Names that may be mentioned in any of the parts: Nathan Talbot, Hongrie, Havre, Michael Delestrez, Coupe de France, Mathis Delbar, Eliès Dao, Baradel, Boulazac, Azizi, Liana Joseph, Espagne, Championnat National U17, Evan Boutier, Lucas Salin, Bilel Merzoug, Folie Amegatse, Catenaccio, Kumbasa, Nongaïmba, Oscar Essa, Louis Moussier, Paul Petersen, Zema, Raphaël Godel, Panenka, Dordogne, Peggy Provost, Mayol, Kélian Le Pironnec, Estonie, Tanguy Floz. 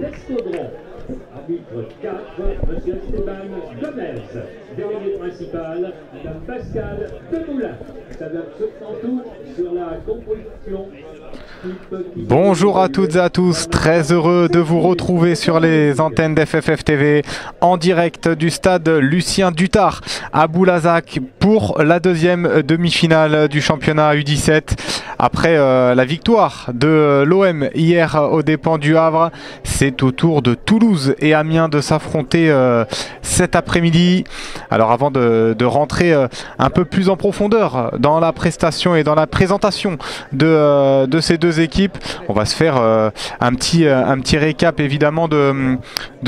l'Escaudron. Arbitre 4, M. Esteban Gomez. Délégué principal, Mme Pascal Demoulin. Ça va en tout sur la composition. Bonjour à toutes et à tous, très heureux de vous retrouver sur les antennes d'FFF TV en direct du stade Lucien Dutard à Boulazac pour la deuxième demi-finale du championnat U17. Après la victoire de l'OM hier aux dépens du Havre, c'est au tour de Toulouse et Amiens de s'affronter cet après-midi. Alors avant de rentrer un peu plus en profondeur dans la prestation et dans la présentation de ces deux équipes, on va se faire un petit récap évidemment de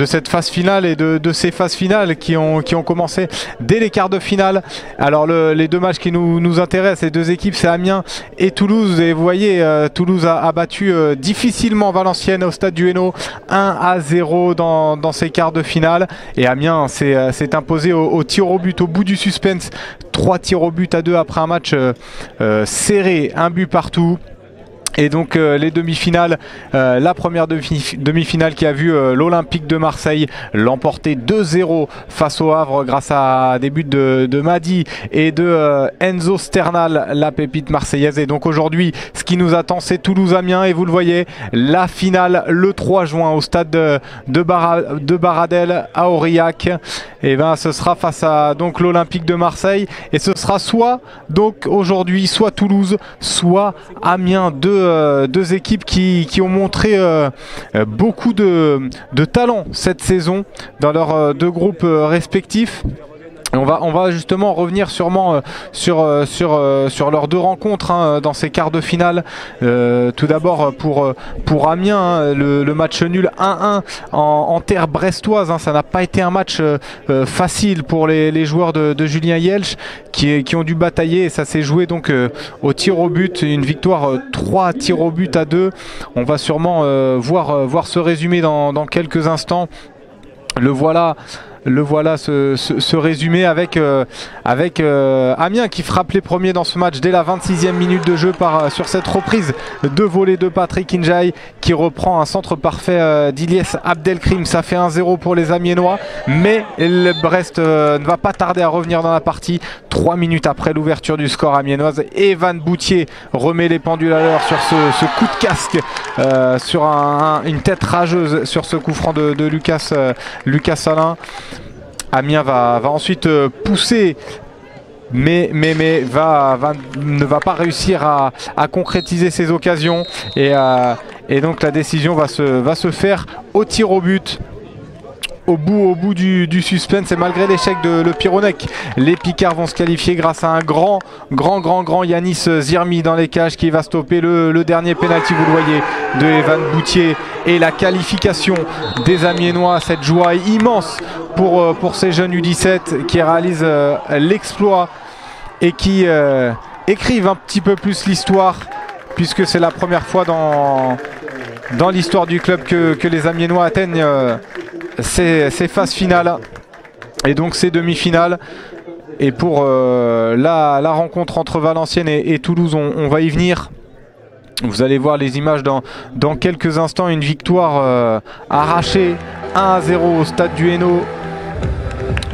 cette phase finale et de ces phases finales qui ont commencé dès les quarts de finale. Alors les deux matchs qui nous intéressent, les deux équipes, c'est Amiens et Toulouse. Et vous voyez, Toulouse a battu difficilement Valenciennes au stade du Hainaut 1-0 dans ces quarts de finale. Et Amiens s'est imposé au tir au but, au bout du suspense. 3 tirs au but à 2 après un match serré, 1 but partout. Et donc les demi-finales, la première demi-finale qui a vu l'Olympique de Marseille l'emporter 2-0 face au Havre grâce à des buts de Madi et de Enzo Sternal, la pépite marseillaise. Et donc aujourd'hui, ce qui nous attend, c'est Toulouse-Amiens. Et vous le voyez, la finale le 3 juin au stade de Baradel à Aurillac. Et ben, ce sera face à donc l'Olympique de Marseille. Et ce sera soit donc aujourd'hui, soit Toulouse, soit Amiens. Deux équipes qui ont montré beaucoup de talent cette saison dans leurs deux groupes respectifs. On va justement revenir sûrement sur leurs deux rencontres hein, dans ces quarts de finale. Tout d'abord pour Amiens, hein, le match nul 1-1 en terre brestoise. Hein, ça n'a pas été un match facile pour les joueurs de Julien Hielsch qui ont dû batailler. Et ça s'est joué donc au tir au but. Une victoire 3 tirs au but à 2. On va sûrement voir ce résumé dans quelques instants. Le voilà ce résumé avec Amiens qui frappe les premiers dans ce match dès la 26e minute de jeu sur cette reprise de volée de Patrick Injaï qui reprend un centre parfait d'Ilyes Abdelkrim. Ça fait 1-0 pour les Amiénois, mais le Brest ne va pas tarder à revenir dans la partie. 3 minutes après l'ouverture du score amiénoise, Evan Boutier remet les pendules à l'heure sur ce coup de casque, sur une tête rageuse sur ce coup franc de Lucas Salin. Amiens va ensuite pousser, mais ne va pas réussir à concrétiser ses occasions. Et donc la décision va se faire au tir au but. Au bout du suspense, et malgré l'échec de Le Pironnec, les Picards vont se qualifier grâce à un grand Yanis Zirmi dans les cages qui va stopper le dernier pénalty, vous le voyez, de Evan Boutier. Et la qualification des Amiénois, cette joie immense pour ces jeunes U17 qui réalisent l'exploit et qui écrivent un petit peu plus l'histoire, puisque c'est la première fois dans l'histoire du club que les Amiénois atteignent ces phases finales et donc ces demi-finales. Et pour la rencontre entre Valenciennes et Toulouse, on va y venir. Vous allez voir les images dans quelques instants. Une victoire arrachée 1-0 au stade du Hainaut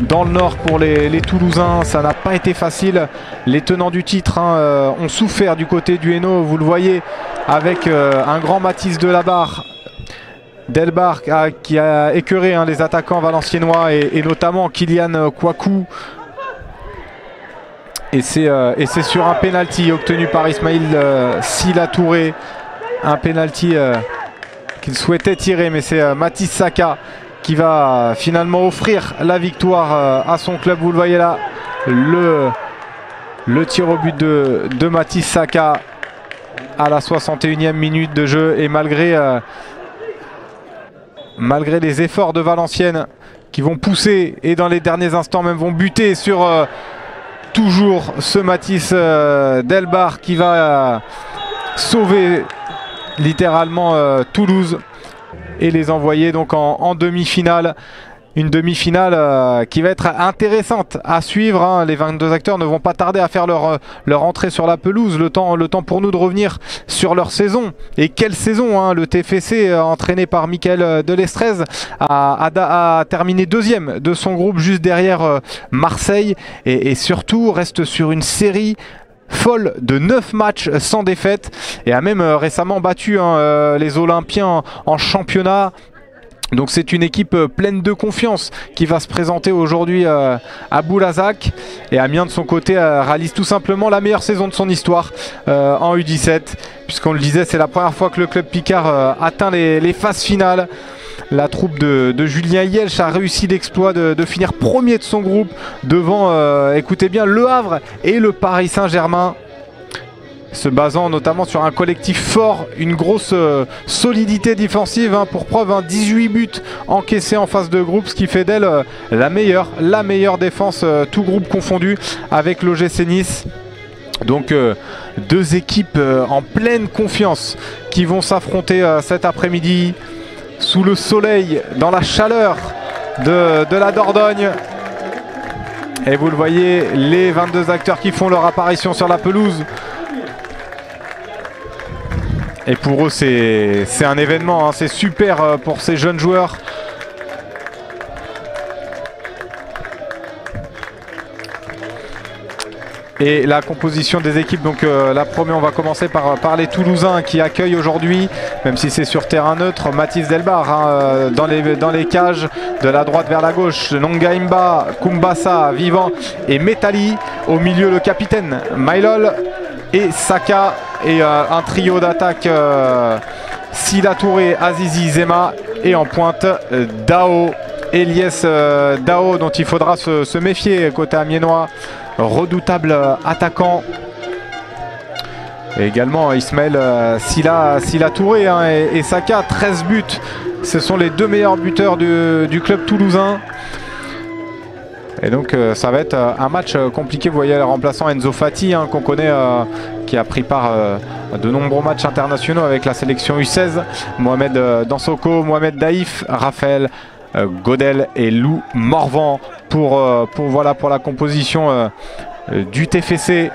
dans le Nord pour les Toulousains. Ça n'a pas été facile. Les tenants du titre hein, ont souffert du côté du Hainaut, vous le voyez, avec un grand Mathis Delbar qui a écœuré hein, les attaquants valenciennois et notamment Kylian Kouakou. Et c'est sur un pénalty obtenu par Ismail Silla Touré. Un pénalty qu'il souhaitait tirer, mais c'est Matisse Saka qui va finalement offrir la victoire à son club. Vous le voyez là, le tir au but de Matisse Saka à la 61e minute de jeu. Et malgré les efforts de Valenciennes qui vont pousser et dans les derniers instants même vont buter sur toujours ce Matisse Delbar qui va sauver littéralement Toulouse et les envoyer donc en demi-finale. Une demi-finale qui va être intéressante à suivre. Hein. Les 22 acteurs ne vont pas tarder à faire leur entrée sur la pelouse. Le temps pour nous de revenir sur leur saison. Et quelle saison, hein. Le TFC, entraîné par Michael Delestrez, a terminé deuxième de son groupe juste derrière Marseille. Et surtout, reste sur une série folle de 9 matchs sans défaite. Et a même récemment battu les Olympiens en championnat. Donc c'est une équipe pleine de confiance qui va se présenter aujourd'hui à Boulazac. Et Amiens de son côté réalise tout simplement la meilleure saison de son histoire en U17. Puisqu'on le disait, c'est la première fois que le club picard atteint les phases finales. La troupe de Julien Hielsch a réussi l'exploit de finir premier de son groupe devant, écoutez bien, le Havre et le Paris Saint-Germain. Se basant notamment sur un collectif fort, une grosse solidité défensive, hein, pour preuve, hein, 18 buts encaissés en phase de groupe, ce qui fait d'elle la meilleure défense, tout groupe confondu, avec l'OGC Nice. Donc deux équipes en pleine confiance qui vont s'affronter cet après-midi sous le soleil, dans la chaleur de la Dordogne. Et vous le voyez, les 22 acteurs qui font leur apparition sur la pelouse. Et pour eux, c'est un événement, hein. C'est super pour ces jeunes joueurs. Et la composition des équipes, donc la première, on va commencer par les Toulousains qui accueillent aujourd'hui, même si c'est sur terrain neutre, Mathis Delbar, hein, dans les cages, de la droite vers la gauche, Nongaïmba, Kumbasa, Vivant et Metali. Au milieu, le capitaine Mayol et Saka, et un trio d'attaque Sida Touré, Azizi, Zema, et en pointe Dao, Eliès Dao, dont il faudra se méfier côté amiénois, redoutable attaquant. Et également Ismaël Silla Touré, hein, et Saka, 13 buts. Ce sont les deux meilleurs buteurs du club toulousain. Et donc ça va être un match compliqué. Vous voyez le remplaçant Enzo Fati, hein, qu'on connaît, qui a pris part à de nombreux matchs internationaux avec la sélection U16. Mohamed Dansoko, Mohamed Daïf, Raphaël Godel et Lou Morvan pour la composition du TFC.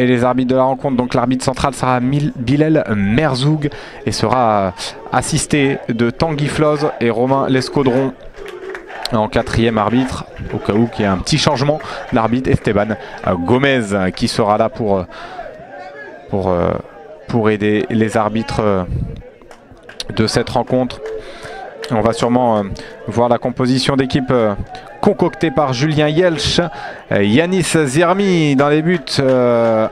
Et les arbitres de la rencontre, donc l'arbitre central sera Bilel Merzoug et sera assisté de Tanguy Floz et Romain Lescaudron en quatrième arbitre, au cas où qu'il y a un petit changement d'arbitre, Esteban Gomez qui sera là pour aider les arbitres de cette rencontre. On va sûrement voir la composition d'équipe concoctée par Julien Hielsch. Yanis Zirmi dans les buts,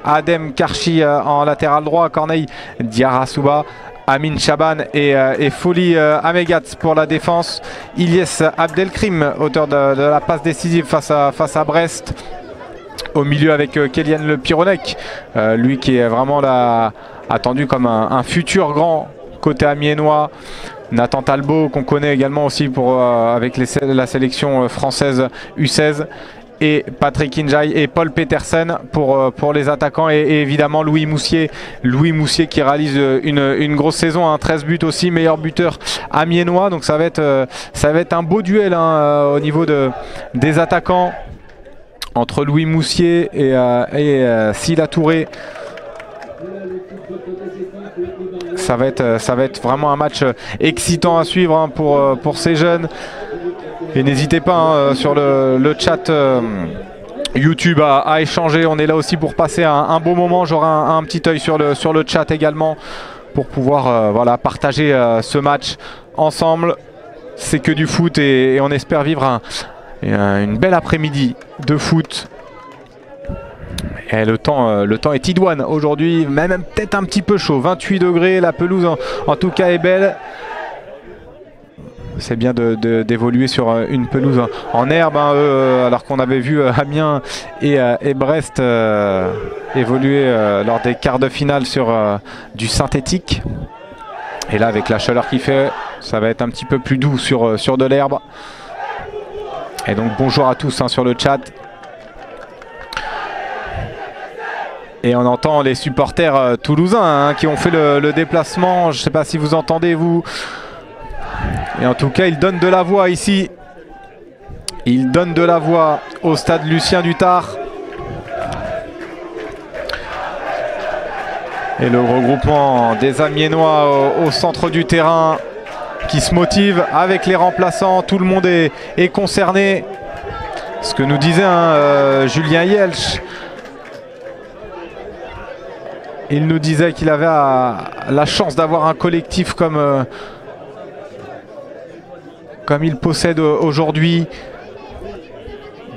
Adem Karchi en latéral droit, Corneille Diarra-Souba, Amin Chaban et Foli Amegats pour la défense. Ilyes Abdelkrim, auteur de la passe décisive face à Brest. Au milieu avec Kélian Le Pironnec, lui qui est vraiment attendu comme un futur grand côté amiénois. Nathan Talbot, qu'on connaît également aussi avec la sélection française U16. Et Patrick Injaï et Paul Petersen pour les attaquants. Et évidemment Louis Moussier. Louis Moussier qui réalise une grosse saison, hein, 13 buts aussi, meilleur buteur amiénois. Donc ça va être un beau duel, hein, au niveau des attaquants entre Louis Moussier et Silla Touré. Ça va être vraiment un match excitant à suivre, hein, pour ces jeunes. Et n'hésitez pas, hein, sur le chat YouTube à échanger. On est là aussi pour passer un beau moment. J'aurai un petit œil sur le chat également pour pouvoir voilà, partager ce match ensemble. C'est que du foot et on espère vivre une belle après-midi de foot. Et le temps est idoine aujourd'hui, même peut-être un petit peu chaud, 28 degrés, la pelouse en tout cas est belle. C'est bien d'évoluer sur une pelouse en herbe, hein, alors qu'on avait vu Amiens et Brest évoluer lors des quarts de finale sur du synthétique. Et là avec la chaleur qu'il fait, ça va être un petit peu plus doux sur de l'herbe. Et donc bonjour à tous, hein, sur le chat. Et on entend les supporters toulousains hein, qui ont fait le déplacement. Je ne sais pas si vous entendez vous. Et en tout cas, ils donnent de la voix ici. Ils donnent de la voix au stade Lucien Dutard. Et le regroupement des Amiénois au centre du terrain qui se motive avec les remplaçants. Tout le monde est concerné. Ce que nous disait Julien Hielsch. Il nous disait qu'il avait la chance d'avoir un collectif comme il possède aujourd'hui.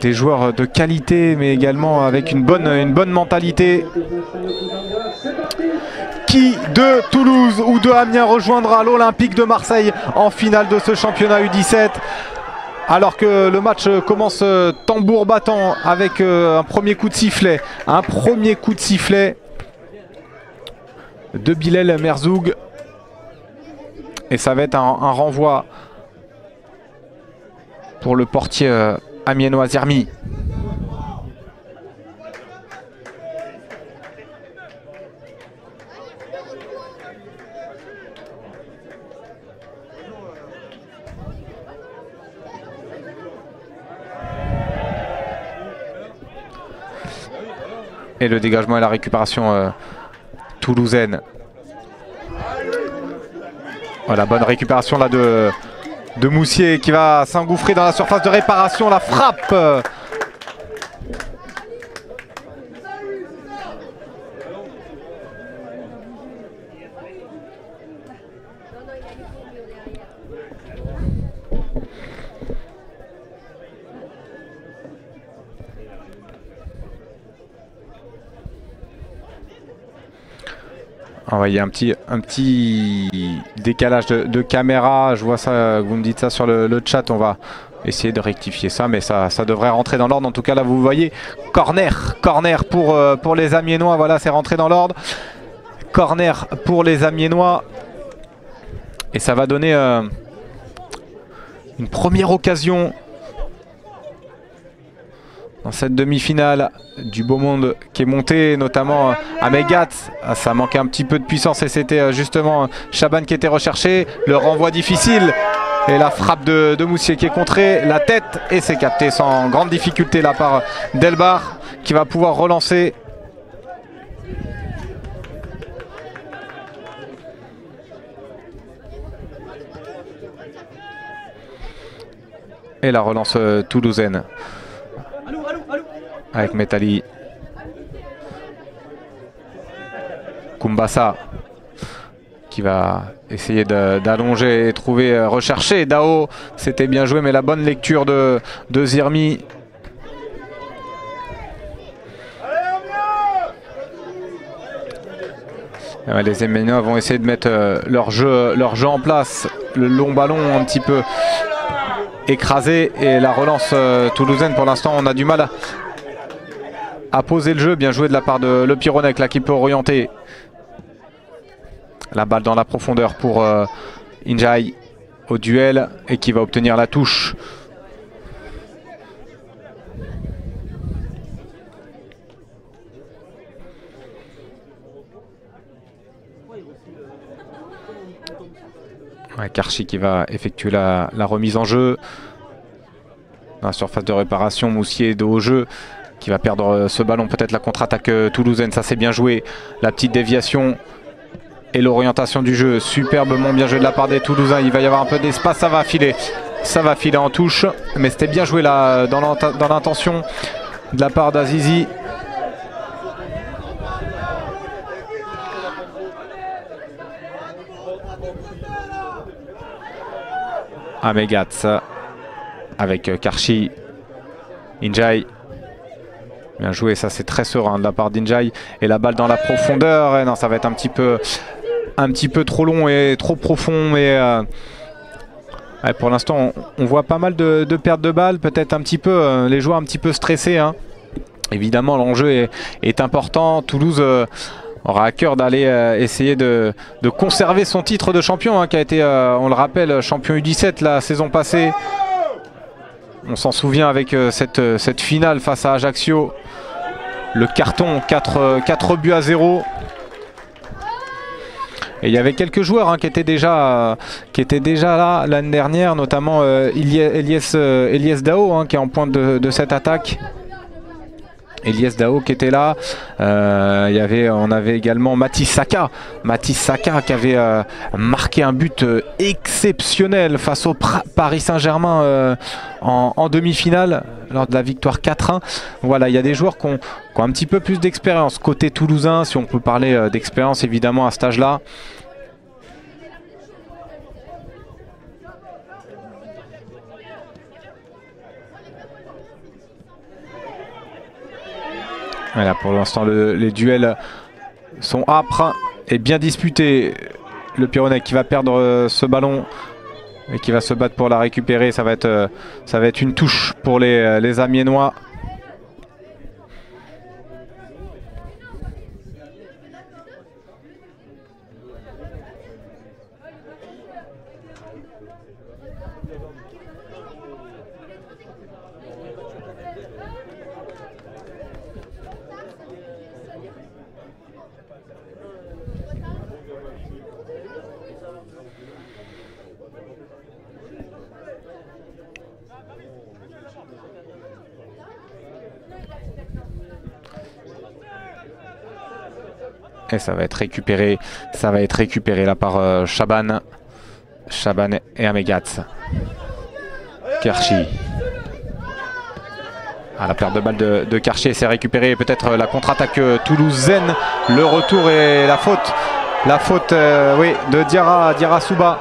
Des joueurs de qualité, mais également avec une bonne mentalité. Qui de Toulouse ou de Amiens rejoindra l'Olympique de Marseille en finale de ce championnat U17? Alors que le match commence tambour battant avec un premier coup de sifflet. Un premier coup de sifflet de Bilel Merzoug. Et ça va être un renvoi pour le portier amiénois Zirmi. Et le dégagement et la récupération toulousaine. Voilà, bonne récupération là de Moussier qui va s'engouffrer dans la surface de réparation. La frappe envoyé un petit décalage de caméra. Je vois ça, vous me dites ça sur le chat. On va essayer de rectifier ça, mais ça devrait rentrer dans l'ordre. En tout cas, là, vous voyez, corner pour les Amiénois. Voilà, c'est rentré dans l'ordre. Corner pour les Amiénois. Et ça va donner une première occasion dans cette demi-finale du beau monde qui est monté, notamment à Megat. Ça manquait un petit peu de puissance et c'était justement Chaban qui était recherché. Le renvoi difficile et la frappe de Moussier qui est contrée. La tête et c'est capté sans grande difficulté là par Delbar qui va pouvoir relancer. Et la relance toulousaine. Avec Metali. Kumbasa qui va essayer d'allonger et trouver, rechercher Dao. C'était bien joué, mais la bonne lecture de Zirmi. Les Amiénois vont essayer de mettre leur jeu en place. Le long ballon un petit peu écrasé et la relance toulousaine. Pour l'instant, on a du mal à poser le jeu. Bien joué de la part de Le Pironnec là qui peut orienter. La balle dans la profondeur pour Injaï au duel et qui va obtenir la touche. Ouais, Karchi qui va effectuer la remise en jeu. Dans la surface de réparation, Moussier dos au jeu. Qui va perdre ce ballon, peut-être la contre-attaque toulousaine, ça c'est bien joué. La petite déviation et l'orientation du jeu, superbement bien joué de la part des Toulousains. Il va y avoir un peu d'espace, ça va filer en touche. Mais c'était bien joué là dans l'intention de la part d'Azizi. Amegat avec Karchi, Injaï. Bien joué, ça c'est très serein de la part d'Injaï. Et la balle dans la profondeur. Et non, ça va être un petit peu trop long et trop profond. Mais ouais, pour l'instant, on voit pas mal de pertes de balles. Peut-être un petit peu les joueurs un petit peu stressés. Hein. Évidemment, l'enjeu est important. Toulouse aura à cœur d'aller essayer de conserver son titre de champion, hein, qui a été, on le rappelle, champion U17 la saison passée. On s'en souvient avec cette finale face à Ajaccio. le carton, 4 buts à 0. Et il y avait quelques joueurs hein, qui étaient déjà là l'année dernière, notamment Eliès Dao hein, qui est en pointe de cette attaque. Eliès Dao qui était là. On avait également Matisse Saka. Matisse Saka qui avait marqué un but exceptionnel face au Paris Saint-Germain en demi-finale lors de la victoire 4-1. Voilà, il y a des joueurs qui ont un petit peu plus d'expérience. Côté toulousain, si on peut parler d'expérience évidemment à cet âge-là. Voilà, pour l'instant, les duels sont âpres et bien disputés. Le Pironnec qui va perdre ce ballon et qui va se battre pour la récupérer. Ça va être une touche pour les Amiénois. Et ça va être récupéré là par Chaban et Amegatz. Karchi. Ah, la perte de balle de Karchi, c'est récupéré. Peut-être la contre-attaque toulousaine. Le retour et la faute. La faute oui, de Diarra Souba.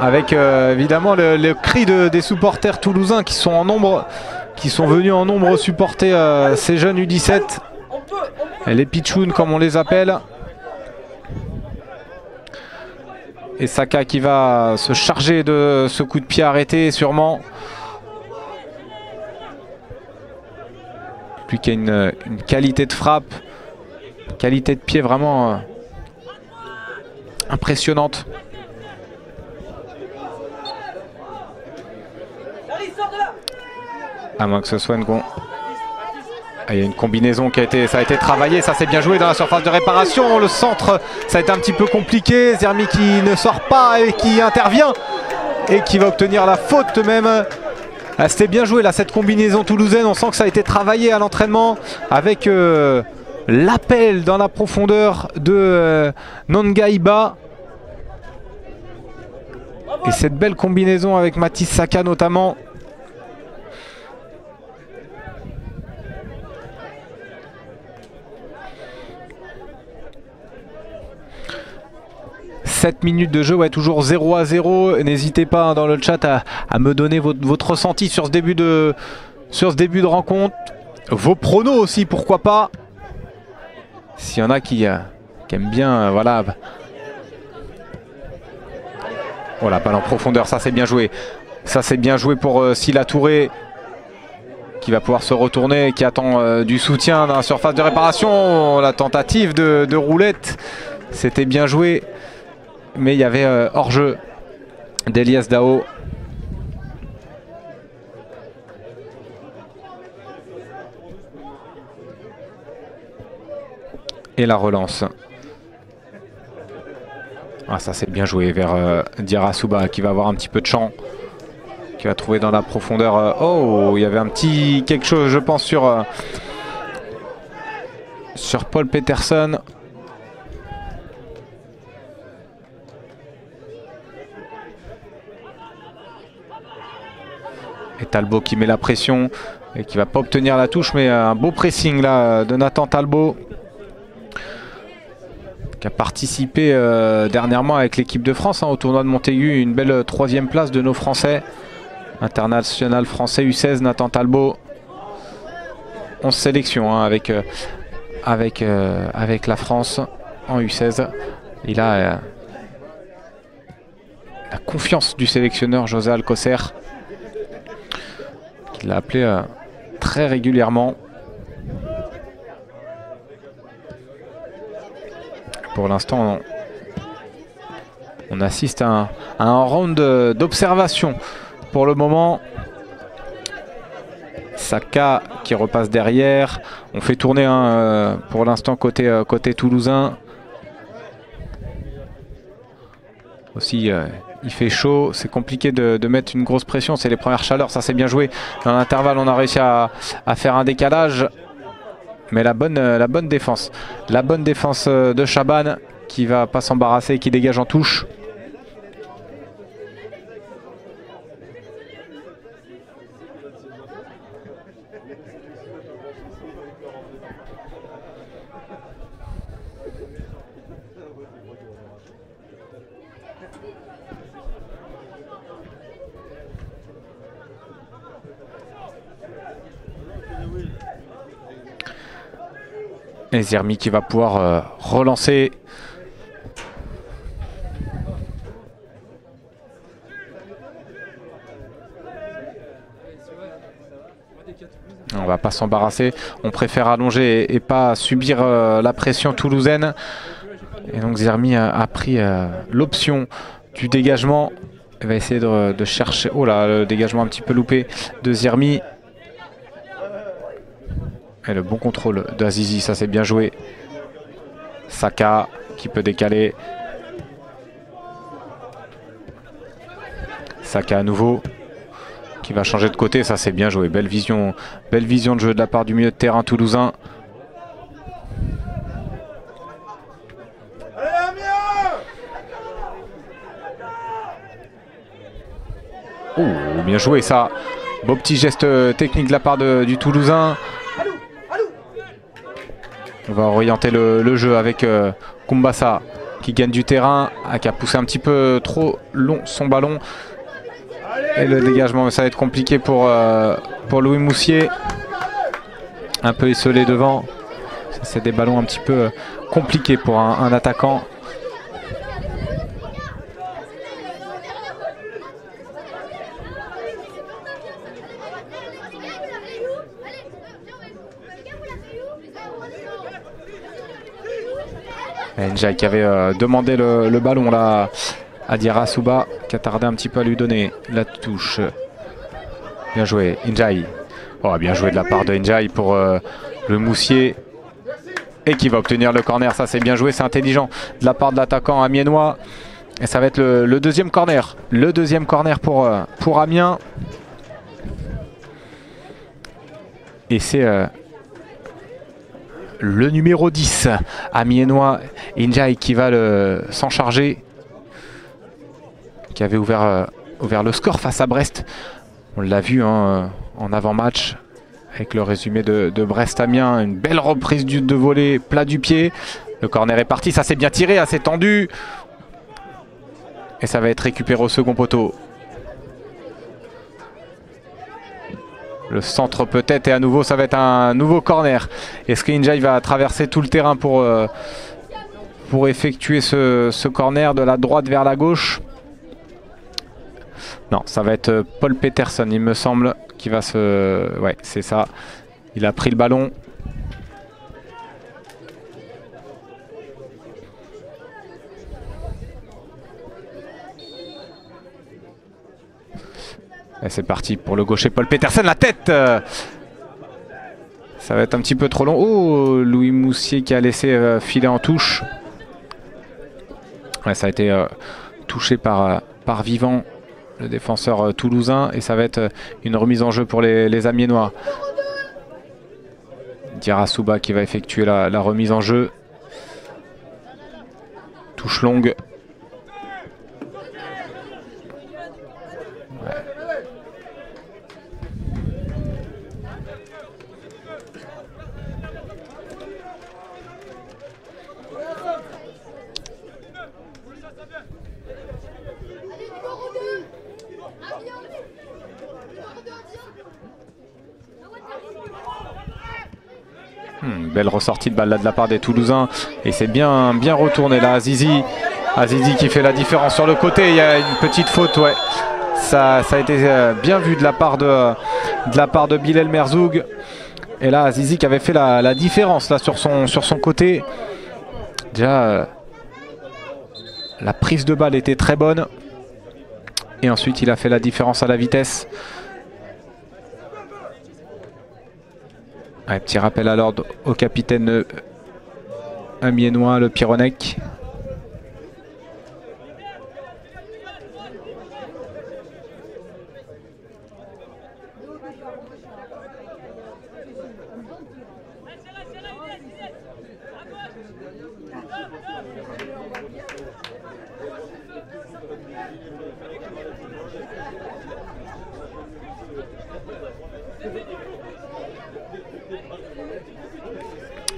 Avec évidemment le cri des supporters toulousains qui sont en nombre, qui sont venus en nombre supporter ces jeunes U17. Les pitchounes comme on les appelle. Et Saka qui va se charger de ce coup de pied arrêté sûrement. Plus qu'il y a une qualité de frappe, une qualité de pied vraiment impressionnante. À moins que ce soit une con. Il y a une combinaison ça a été travaillé, ça s'est bien joué dans la surface de réparation. Le centre, ça a été un petit peu compliqué. Zirmi qui ne sort pas et qui intervient et qui va obtenir la faute même. Ah, c'était bien joué là cette combinaison toulousaine, on sent que ça a été travaillé à l'entraînement avec l'appel dans la profondeur de Nongaïba. Et cette belle combinaison avec Matisse Saka notamment. Minutes de jeu, ouais, toujours 0 à 0. N'hésitez pas dans le chat à me donner votre ressenti sur ce début de rencontre. Vos pronos aussi, pourquoi pas. S'il y en a qui aiment bien, voilà. Voilà, balle en profondeur, ça c'est bien joué. Ça c'est bien joué pour Silla Touré qui va pouvoir se retourner, qui attend du soutien dans la surface de réparation. La tentative de roulette, c'était bien joué. Mais il y avait hors-jeu d'Eliès Dao. Et la relance. Ah, ça c'est bien joué vers Diarra Souba qui va avoir un petit peu de champ. Qui va trouver dans la profondeur. Oh, il y avait un petit quelque chose je pense sur Paul Petersen. Et Talbot qui met la pression et qui va pas obtenir la touche, mais un beau pressing là de Nathan Talbot qui a participé dernièrement avec l'équipe de France hein, au tournoi de Montaigu, une belle 3e place de nos Français. International français U16, Nathan Talbot. 11 sélections hein, avec la France en U16. Il a la confiance du sélectionneur José Alcocer. Il l'a appelé très régulièrement. Pour l'instant, on assiste à un round d'observation. Pour le moment, Saka qui repasse derrière. On fait tourner hein, pour l'instant côté toulousain. Aussi, il fait chaud, c'est compliqué de mettre une grosse pression. C'est les premières chaleurs, ça c'est bien joué. Dans l'intervalle, on a réussi à faire un décalage. Mais la bonne défense. La bonne défense de Chaban qui va pas s'embarrasser et qui dégage en touche. Et Zirmi qui va pouvoir relancer. On va pas s'embarrasser. On préfère allonger et pas subir la pression toulousaine. Et donc Zirmi a pris l'option du dégagement. Il va essayer de chercher. Oh là, le dégagement un petit peu loupé de Zirmi. Et le bon contrôle d'Azizi, ça c'est bien joué. Saka qui peut décaler. Saka à nouveau qui va changer de côté, ça c'est bien joué. Belle vision de jeu de la part du milieu de terrain toulousain. Oh, bien joué ça. Beau petit geste technique de la part du Toulousain. On va orienter le jeu avec Kumbasa qui gagne du terrain, qui a poussé un petit peu trop long son ballon. Et le dégagement, ça va être compliqué pour Louis Moussier. Un peu esselé devant. C'est des ballons un petit peu compliqués pour un attaquant. Ndiaye qui avait demandé le ballon là à Diarra Souba qui a tardé un petit peu à lui donner la touche. Bien joué Ndiaye. Oh, bien joué de la part de Ndiaye pour le Moussier. Et qui va obtenir le corner. Ça c'est bien joué, c'est intelligent de la part de l'attaquant amiennois. Et ça va être le deuxième corner. Le deuxième corner pour Amiens. Et c'est... le numéro 10, amiennois Injaï qui va s'en charger, qui avait ouvert le score face à Brest. On l'a vu hein, en avant-match avec le résumé de Brest-Amiens. Une belle reprise de volée, plat du pied. Le corner est parti, ça s'est bien tiré, assez tendu. Et ça va être récupéré au second poteau. Le centre peut-être et à nouveau ça va être un nouveau corner. Est-ce que Injaï va traverser tout le terrain pour effectuer ce corner de la droite vers la gauche? Non, ça va être Paul Petersen il me semble qui va se... Ouais c'est ça, il a pris le ballon. Et c'est parti pour le gaucher Paul Petersen, la tête. Ça va être un petit peu trop long. Oh, Louis Moussier qui a laissé filer en touche. Ouais, ça a été touché par Vivant, le défenseur toulousain. Et ça va être une remise en jeu pour les Amiénois. Diarra Souba qui va effectuer la remise en jeu. Touche longue. Belle ressortie de balle là de la part des Toulousains. Et c'est bien retourné là. Azizi qui fait la différence sur le côté. Il y a une petite faute. Ouais. Ça a été bien vu de la part de Bilel Merzoug. Et là Azizi qui avait fait la différence là sur son côté. Déjà la prise de balle était très bonne. Et ensuite il a fait la différence à la vitesse. Ouais, petit rappel à l'ordre au capitaine amiénois, le Pironnec.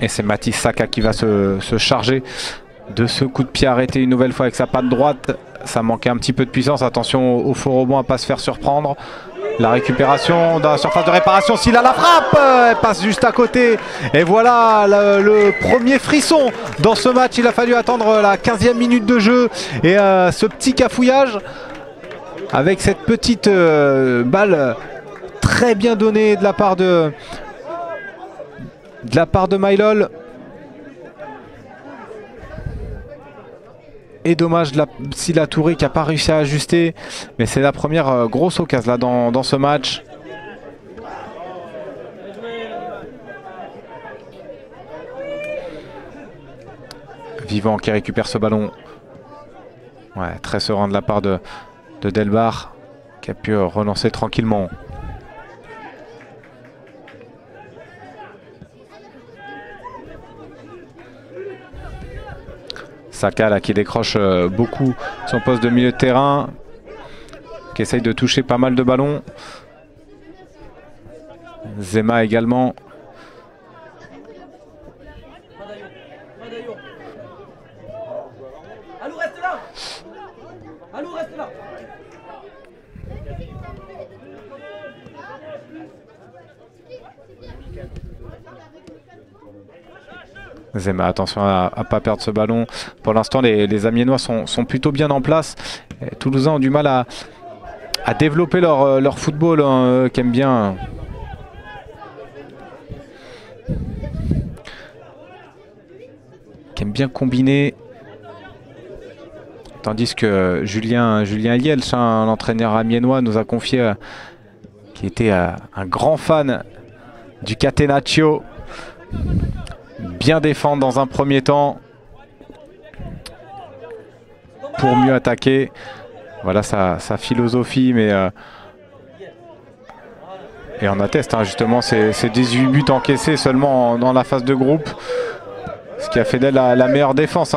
Et c'est Matisse Saka qui va se charger de ce coup de pied arrêté une nouvelle fois avec sa patte droite. Ça manquait un petit peu de puissance. Attention au faux rebond à ne pas se faire surprendre. La récupération dans la surface de réparation. S'il a la frappe, elle passe juste à côté. Et voilà le premier frisson dans ce match. Il a fallu attendre la 15e minute de jeu. Et ce petit cafouillage avec cette petite balle très bien donnée de la part de... Mayol. Et dommage si la Touré qui n'a pas réussi à ajuster. Mais c'est la première grosse occasion là dans ce match. Vivant qui récupère ce ballon. Ouais, très serein de la part de Delbar qui a pu relancer tranquillement. Saka là, qui décroche beaucoup son poste de milieu de terrain, qui essaye de toucher pas mal de ballons. Zema également. Zema, attention à ne pas perdre ce ballon. Pour l'instant, les Amiénois sont plutôt bien en place. Les Toulousains ont du mal à développer leur football qu'ils aiment bien. Qui aiment bien combiner. Tandis que Julien Hielsch, l'entraîneur amiénois, nous a confié qu'il était un grand fan du Catenaccio. Bien défendre dans un premier temps pour mieux attaquer. Voilà sa philosophie, mais et on atteste justement ces 18 buts encaissés seulement dans la phase de groupe, ce qui a fait d'elle la meilleure défense,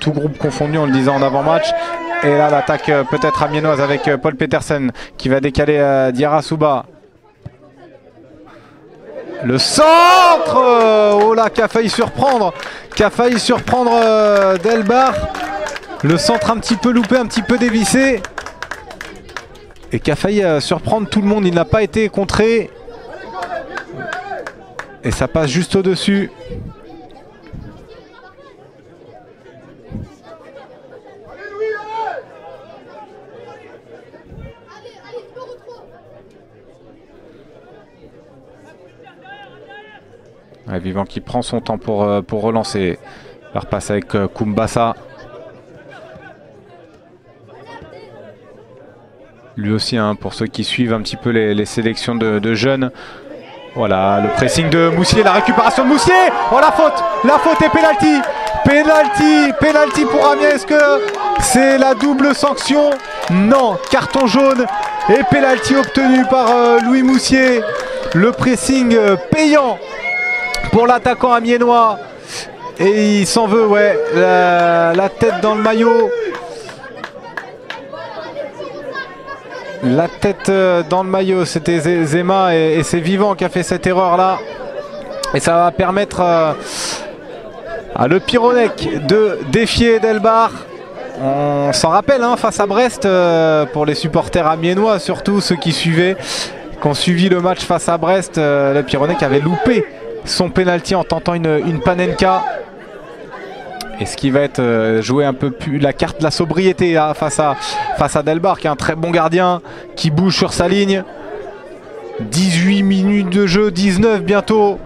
tout groupe confondu, on le disait en avant-match. Et là l'attaque peut-être amiénoise avec Paul Petersen qui va décaler Diarra Souba. Le centre, oh là, qui a failli surprendre Delbar. Le centre un petit peu loupé, un petit peu dévissé. Et qui a failli surprendre tout le monde. Il n'a pas été contré. Et ça passe juste au-dessus. Ouais, Vivant qui prend son temps pour relancer. La repasse avec Kumbasa. Lui aussi, pour ceux qui suivent un petit peu les sélections de jeunes. Voilà, le pressing de Moussier, la récupération de Moussier. Oh, la faute et penalty pour Amiens. Est-ce que c'est la double sanction? Non, carton jaune et penalty obtenu par Louis Moussier. Le pressing payant pour l'attaquant amiénois, et il s'en veut, ouais, la tête dans le maillot. La tête dans le maillot, c'était Zema, et c'est Vivant qui a fait cette erreur là. Et ça va permettre à le Pironnec de défier Delbar. On s'en rappelle, face à Brest, pour les supporters amiénois, surtout ceux qui ont suivi le match face à Brest, le Pironnec avait loupé son pénalty en tentant une panenka. Et ce qui va être jouer un peu plus la carte de la sobriété là, face à Delbar, qui est un très bon gardien, qui bouge sur sa ligne. 18 minutes de jeu, 19 bientôt.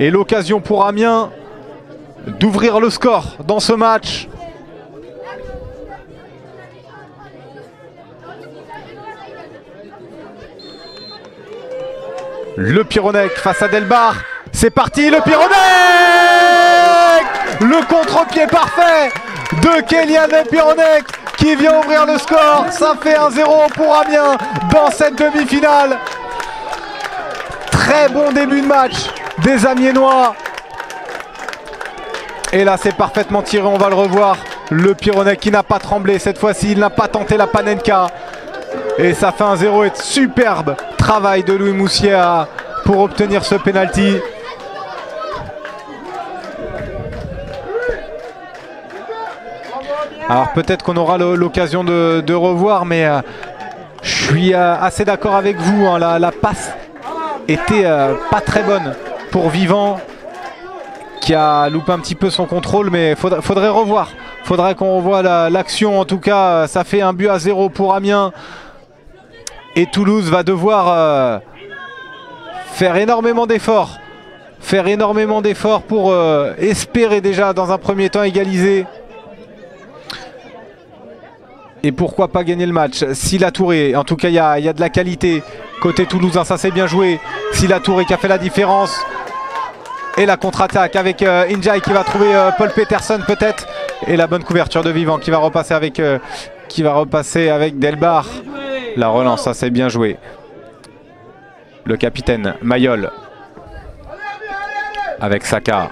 Et l'occasion pour Amiens d'ouvrir le score dans ce match. Le Pironnec face à Delbar. C'est parti, le Pironnec! Le contre-pied parfait de Kélian Le Pironnec qui vient ouvrir le score. Ça fait 1-0 pour Amiens dans cette demi-finale. Très bon début de match des Amiénois. Et là, c'est parfaitement tiré, on va le revoir. Le Pironnec qui n'a pas tremblé cette fois-ci, il n'a pas tenté la Panenka. Et ça fait 1-0 et superbe travail de Louis Moussier pour obtenir ce penalty. Alors peut-être qu'on aura l'occasion de revoir, mais je suis assez d'accord avec vous. Hein, la passe était pas très bonne pour Vivant, qui a loupé un petit peu son contrôle, mais faudrait revoir. Faudrait qu'on revoie l'action. En tout cas, ça fait 1-0 pour Amiens. Et Toulouse va devoir faire énormément d'efforts pour espérer déjà dans un premier temps égaliser. Et pourquoi pas gagner le match. Si la Touré, en tout cas il y a de la qualité côté toulousain, ça c'est bien joué. Si la Touré qui a fait la différence. Et la contre-attaque avec Injaï qui va trouver Paul Petersen peut-être. Et la bonne couverture de Vivant qui va repasser avec, Delbar. La relance, ça c'est bien joué. Le capitaine Mayol avec Saka.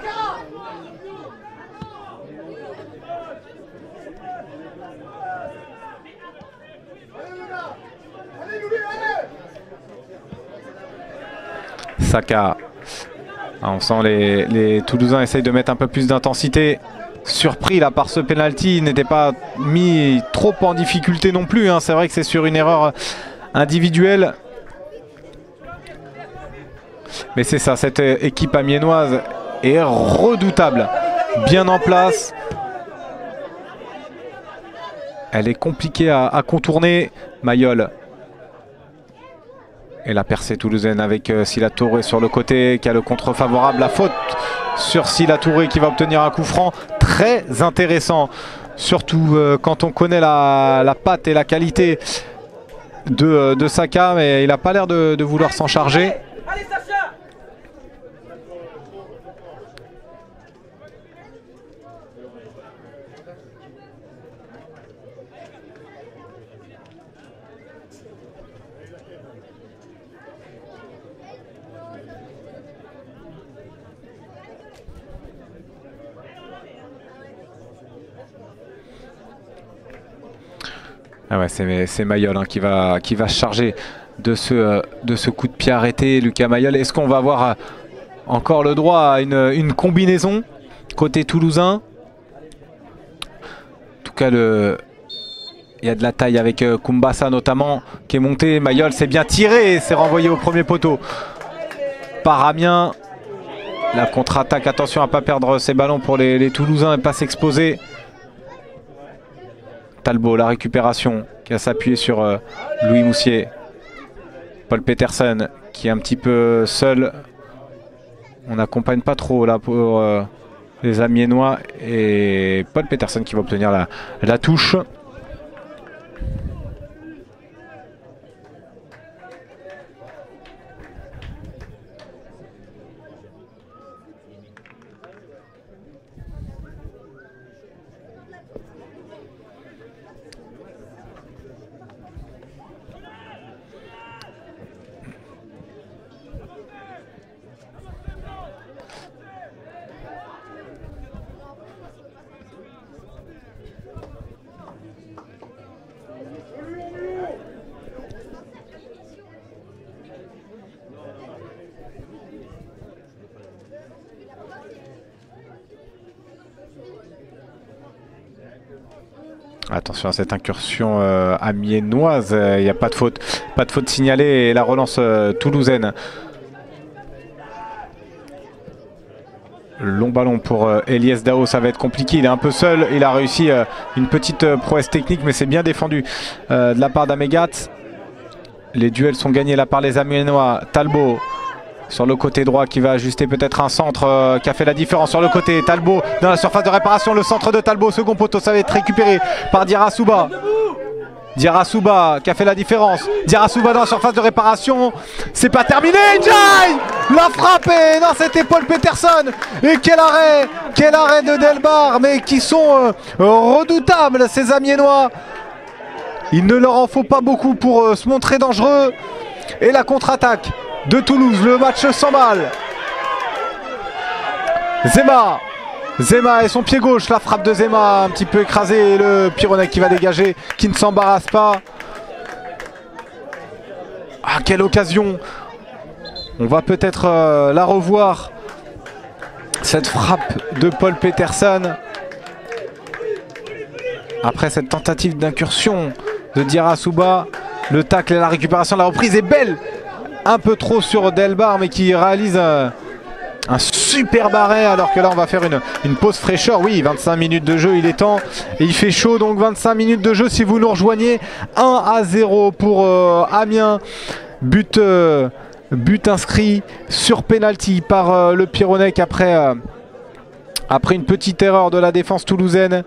Saka. Ah, on sent les Toulousains essayent de mettre un peu plus d'intensité. Surpris là par ce penalty, il n'était pas mis trop en difficulté non plus. Hein. C'est vrai que c'est sur une erreur individuelle. Mais c'est ça, cette équipe amiénoise est redoutable. Bien en place. Elle est compliquée à contourner. Mayol. Et la percée toulousaine avec Silla Touré sur le côté qui a le contre favorable. La faute sur Silla Touré qui va obtenir un coup franc très intéressant. Surtout quand on connaît la patte et la qualité de Saka. Mais il n'a pas l'air de vouloir s'en charger. Allez, Sacha ! Ah ouais, c'est Mayol hein, qui va charger de ce coup de pied arrêté. Lucas Mayol, est-ce qu'on va avoir encore le droit à une combinaison côté toulousain? En tout cas, il y a de la taille avec Kumbasa notamment qui est monté. Mayol, c'est bien tiré et c'est renvoyé au premier poteau par Amiens. La contre-attaque, attention à ne pas perdre ses ballons pour les Toulousains et pas s'exposer. Talbot, la récupération qui va s'appuyer sur Louis Moussier. Paul Petersen qui est un petit peu seul. On n'accompagne pas trop là pour les Amiénois. Et Paul Petersen qui va obtenir la touche. Attention à cette incursion amiénoise, il n'y a pas de faute. Pas de faute signalée et la relance toulousaine. Long ballon pour Eliès Dao, ça va être compliqué. Il est un peu seul, il a réussi une petite prouesse technique, mais c'est bien défendu de la part d'Amégat. Les duels sont gagnés là par les Amiénois. Talbot sur le côté droit qui va ajuster peut-être un centre qui a fait la différence sur le côté. Talbot dans la surface de réparation, le centre de Talbot, second poteau, ça va être récupéré par Diarra Souba. Diarrasuba qui a fait la différence. Diarrasuba dans la surface de réparation. C'est pas terminé. Injaï l'a frappé. Non, c'était Paul Petersen. Et quel arrêt de Delbar. Mais qui sont redoutables ces Amiénois. Il ne leur en faut pas beaucoup pour se montrer dangereux. Et la contre-attaque de Toulouse. Le match s'emballe. Zema. Zema et son pied gauche, la frappe de Zema un petit peu écrasée et le Pironnec qui va dégager, qui ne s'embarrasse pas. Ah, quelle occasion! On va peut-être la revoir, cette frappe de Paul Petersen. Après cette tentative d'incursion de Diarrasuba, le tacle et la récupération de la reprise est belle. Un peu trop sur Delbar mais qui réalise... un super arrêt alors que là on va faire une pause fraîcheur. Oui, 25 minutes de jeu, il est temps. Et il fait chaud, donc 25 minutes de jeu si vous nous rejoignez. 1-0 pour Amiens. But inscrit sur pénalty par le Pironnec après une petite erreur de la défense toulousaine.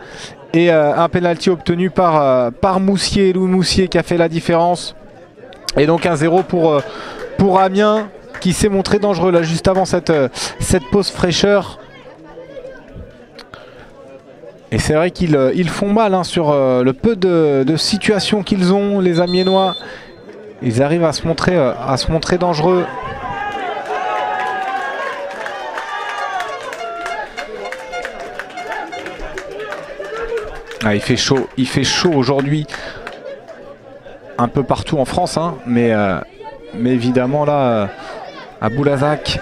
Et un pénalty obtenu par Moussier, Louis Moussier qui a fait la différence. Et donc 1-0 pour Amiens, qui s'est montré dangereux là juste avant cette pause fraîcheur. Et c'est vrai qu'ils font mal hein, sur le peu de situations qu'ils ont, les Amiénois. Ils arrivent à se montrer dangereux. Ah, il fait chaud aujourd'hui un peu partout en France hein, mais évidemment là à Boulazac.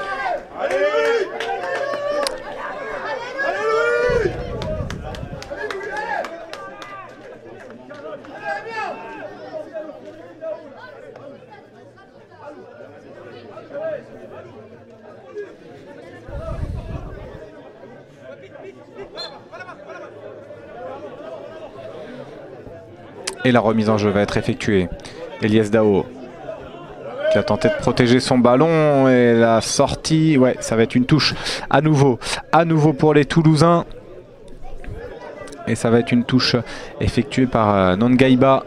Et la remise en jeu va être effectuée. Eliès Dao qui a tenté de protéger son ballon et la sortie, ouais, ça va être une touche à nouveau pour les Toulousains. Et ça va être une touche effectuée par Nongaïmba.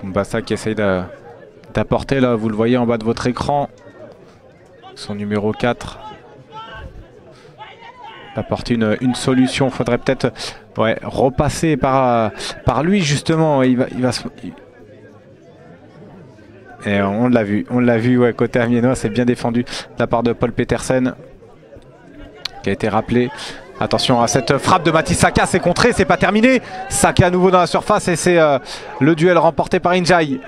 Kumbasa qui essaye d'apporter, là vous le voyez en bas de votre écran, son numéro 4, d'apporter une solution. Il faudrait peut-être repasser par lui justement. Et on l'a vu côté amiénois, c'est bien défendu de la part de Paul Petersen qui a été rappelé. Attention à cette frappe de Matisse Saka, c'est contré, c'est pas terminé. Saka à nouveau dans la surface et c'est le duel remporté par Injaï.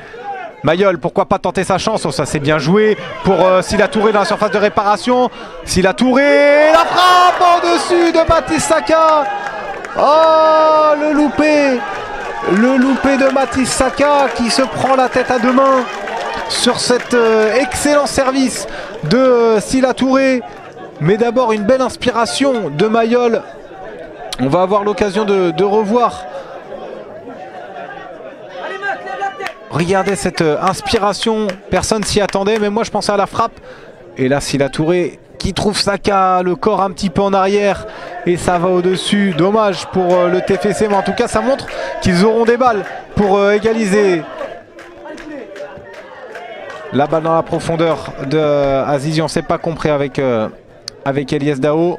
Mayol, pourquoi pas tenter sa chance? Oh, ça c'est bien joué pour Sila Touré dans la surface de réparation. Sila Touré, la frappe au-dessus de Matisse Saka. Oh, le loupé de Matisse Saka qui se prend la tête à deux mains sur cet excellent service de Sila Touré. Mais d'abord une belle inspiration de Mayol. On va avoir l'occasion de revoir. Regardez cette inspiration. Personne s'y attendait. Mais moi je pensais à la frappe. Et là Sila Touré qui trouve Saka. Le corps un petit peu en arrière. Et ça va au-dessus. Dommage pour le TFC. Mais en tout cas ça montre qu'ils auront des balles pour égaliser. La balle dans la profondeur de Azizi. On ne s'est pas compris avec Eliès Dao.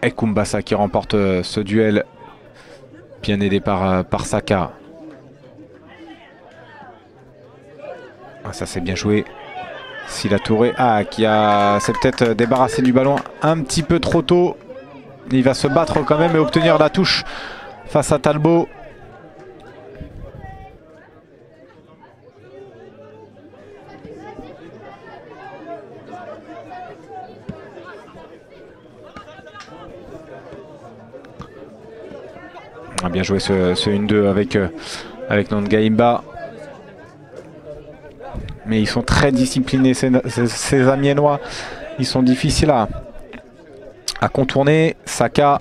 Et Kumbasa qui remporte ce duel, bien aidé par Saka. Ah, ça c'est bien joué. Sila Touré, s'est peut-être débarrassé du ballon un petit peu trop tôt. Il va se battre quand même et obtenir la touche face à Talbot. Bien joué ce 1-2 avec Nongaïmba. mais ils sont très disciplinés, ces Amiénois. Ils sont difficiles à contourner. Saka.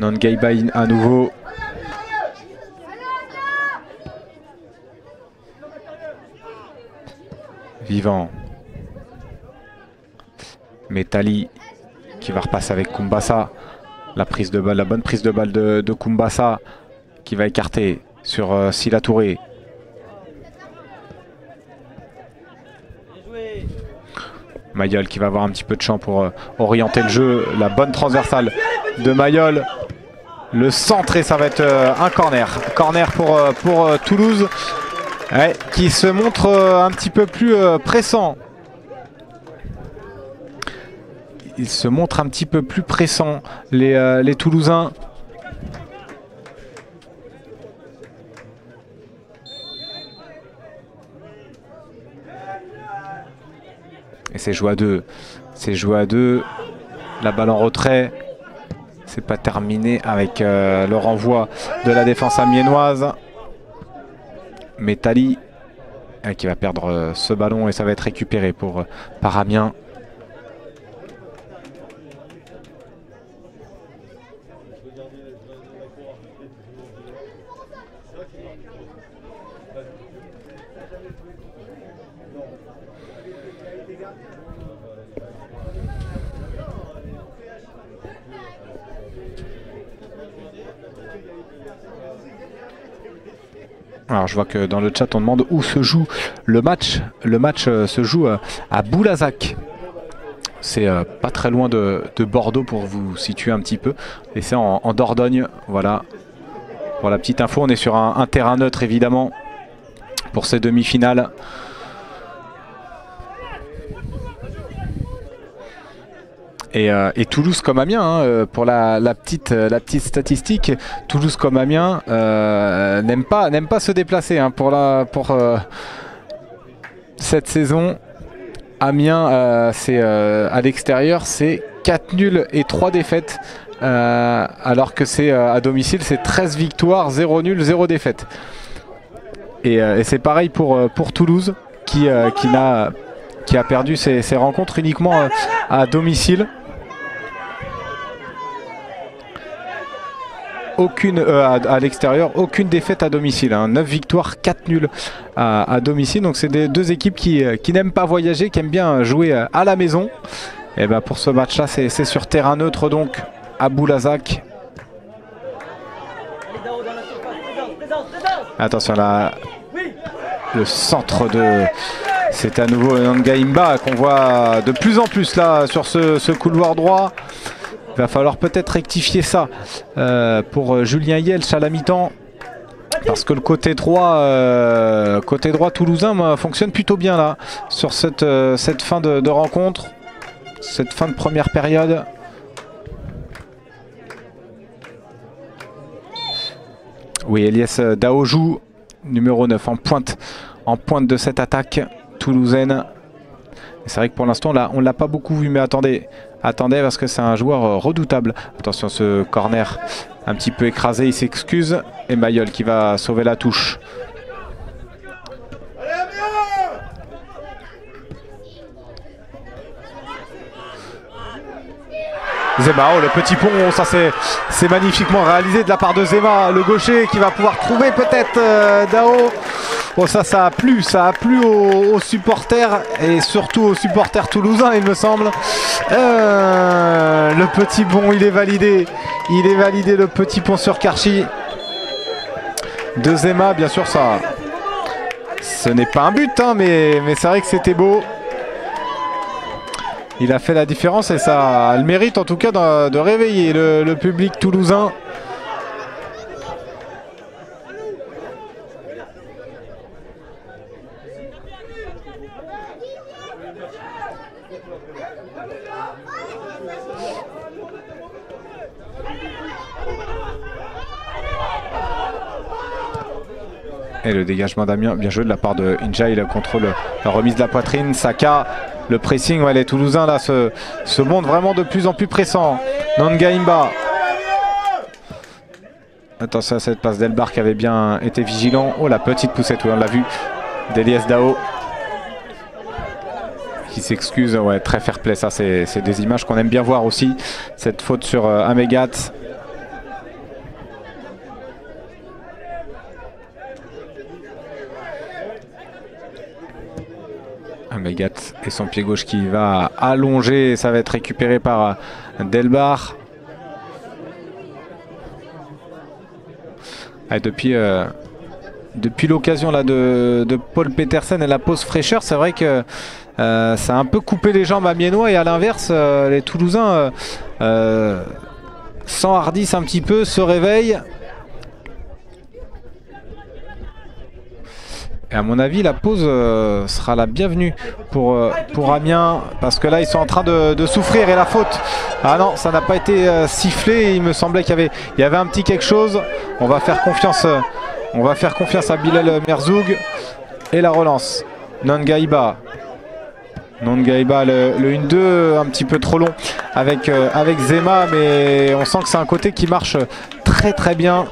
Nongaïmba à nouveau. Vivant. Metali qui va repasser avec Kumbasa. La prise de balle, la bonne prise de balle de Kumbasa qui va écarter sur Sila Touré. Mayol qui va avoir un petit peu de champ pour orienter le jeu. La bonne transversale de Mayol. Le centre et ça va être un corner. Corner pour Toulouse. Ouais, qui se montre un petit peu plus pressant. Ils se montrent un petit peu plus pressants, les Toulousains. Et c'est joué à deux. C'est joué à deux. La balle en retrait. C'est pas terminé avec le renvoi de la défense amiénoise. Metali qui va perdre ce ballon et ça va être récupéré par Amiens. Alors je vois que dans le chat on demande où se joue le match. Le match se joue à Boulazac. C'est pas très loin de Bordeaux pour vous situer un petit peu. Et c'est en Dordogne. Voilà. Pour la petite info, on est sur un terrain neutre évidemment pour ces demi-finales. Et Toulouse comme Amiens, hein, pour la petite statistique, Toulouse comme Amiens n'aime pas se déplacer hein, pour cette saison. Amiens, c'est à l'extérieur, c'est 4 nuls et 3 défaites, alors que c'est à domicile, c'est 13 victoires, 0 nuls, 0 défaites. Et c'est pareil pour Toulouse qui a perdu ses rencontres uniquement à domicile. À l'extérieur, aucune défaite à domicile. Hein. 9 victoires, 4 nuls à domicile. Donc c'est des deux équipes qui n'aiment pas voyager, qui aiment bien jouer à la maison. Et bah pour ce match-là, c'est sur terrain neutre donc à Boulazac. Attention là, le centre de... C'est à nouveau Nongaïmba qu'on voit de plus en plus là sur ce couloir droit. Il va falloir peut-être rectifier ça pour Julien Hielsch à la mi-temps. Parce que le côté droit toulousain fonctionne plutôt bien là sur cette fin de rencontre, cette fin de première période. Oui, Eliès Dao joue, numéro 9 en pointe de cette attaque toulousaine. C'est vrai que pour l'instant on ne l'a pas beaucoup vu, mais attendez parce que c'est un joueur redoutable. Attention, ce corner un petit peu écrasé, il s'excuse et Mayol qui va sauver la touche. Zema, oh, le petit pont, ça c'est magnifiquement réalisé de la part de Zema, le gaucher qui va pouvoir trouver peut-être Dao. Bon, ça a plu aux supporters et surtout aux supporters toulousains, il me semble. Le petit pont, il est validé, le petit pont sur Karchi de Zema. Bien sûr, ça, ce n'est pas un but, hein, mais c'est vrai que c'était beau. Il a fait la différence et ça a le mérite en tout cas de réveiller le public toulousain. Et le dégagement d'Amiens, bien joué de la part de Injaï, le contrôle, la remise de la poitrine, Saka, le pressing, ouais, les Toulousains là se montrent vraiment de plus en plus pressants. Nongaïmba. Attention à cette passe, Delbar qui avait bien été vigilant. Oh, la petite poussette, oui, on l'a vu. d'Eliès Dao qui s'excuse. Ouais, très fair play, ça c'est des images qu'on aime bien voir aussi, cette faute sur Amégat. Amégat et son pied gauche qui va allonger, ça va être récupéré par Delbar. Et depuis l'occasion là de Paul Petersen et la pause fraîcheur, c'est vrai que ça a un peu coupé les jambes amiénois, et à l'inverse les Toulousains s'enhardissent un petit peu, se réveillent. Et à mon avis la pause sera la bienvenue pour Amiens, parce que là ils sont en train de souffrir. Et la faute, ah non, ça n'a pas été sifflé, il me semblait qu'il y avait un petit quelque chose. On va faire confiance à Bilel Merzoug. Et la relance, Nongaïba, le 1-2 un petit peu trop long avec Zema, mais on sent que c'est un côté qui marche très très bien.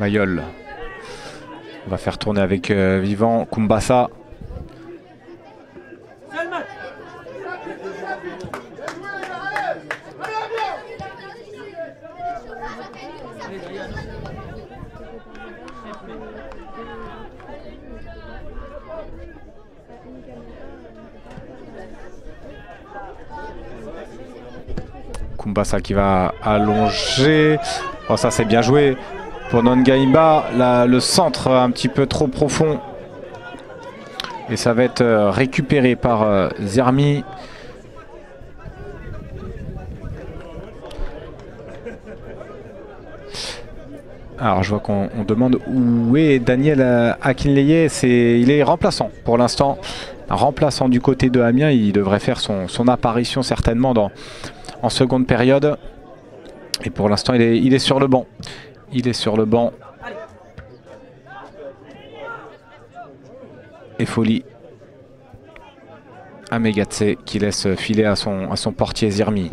Mayol va faire tourner avec Vivant, Kumbasa. Kumbasa qui va allonger. Oh, ça c'est bien joué. Pour Nongaïmba, le centre un petit peu trop profond. Et ça va être récupéré par Zirmi. Alors je vois qu'on demande où est Daniel Akinleye. Il est remplaçant pour l'instant. Remplaçant du côté de Amiens. Il devrait faire son apparition certainement en seconde période. Et pour l'instant il est sur le banc. Et Folie. Amégatse qui laisse filer à son portier Zirmi.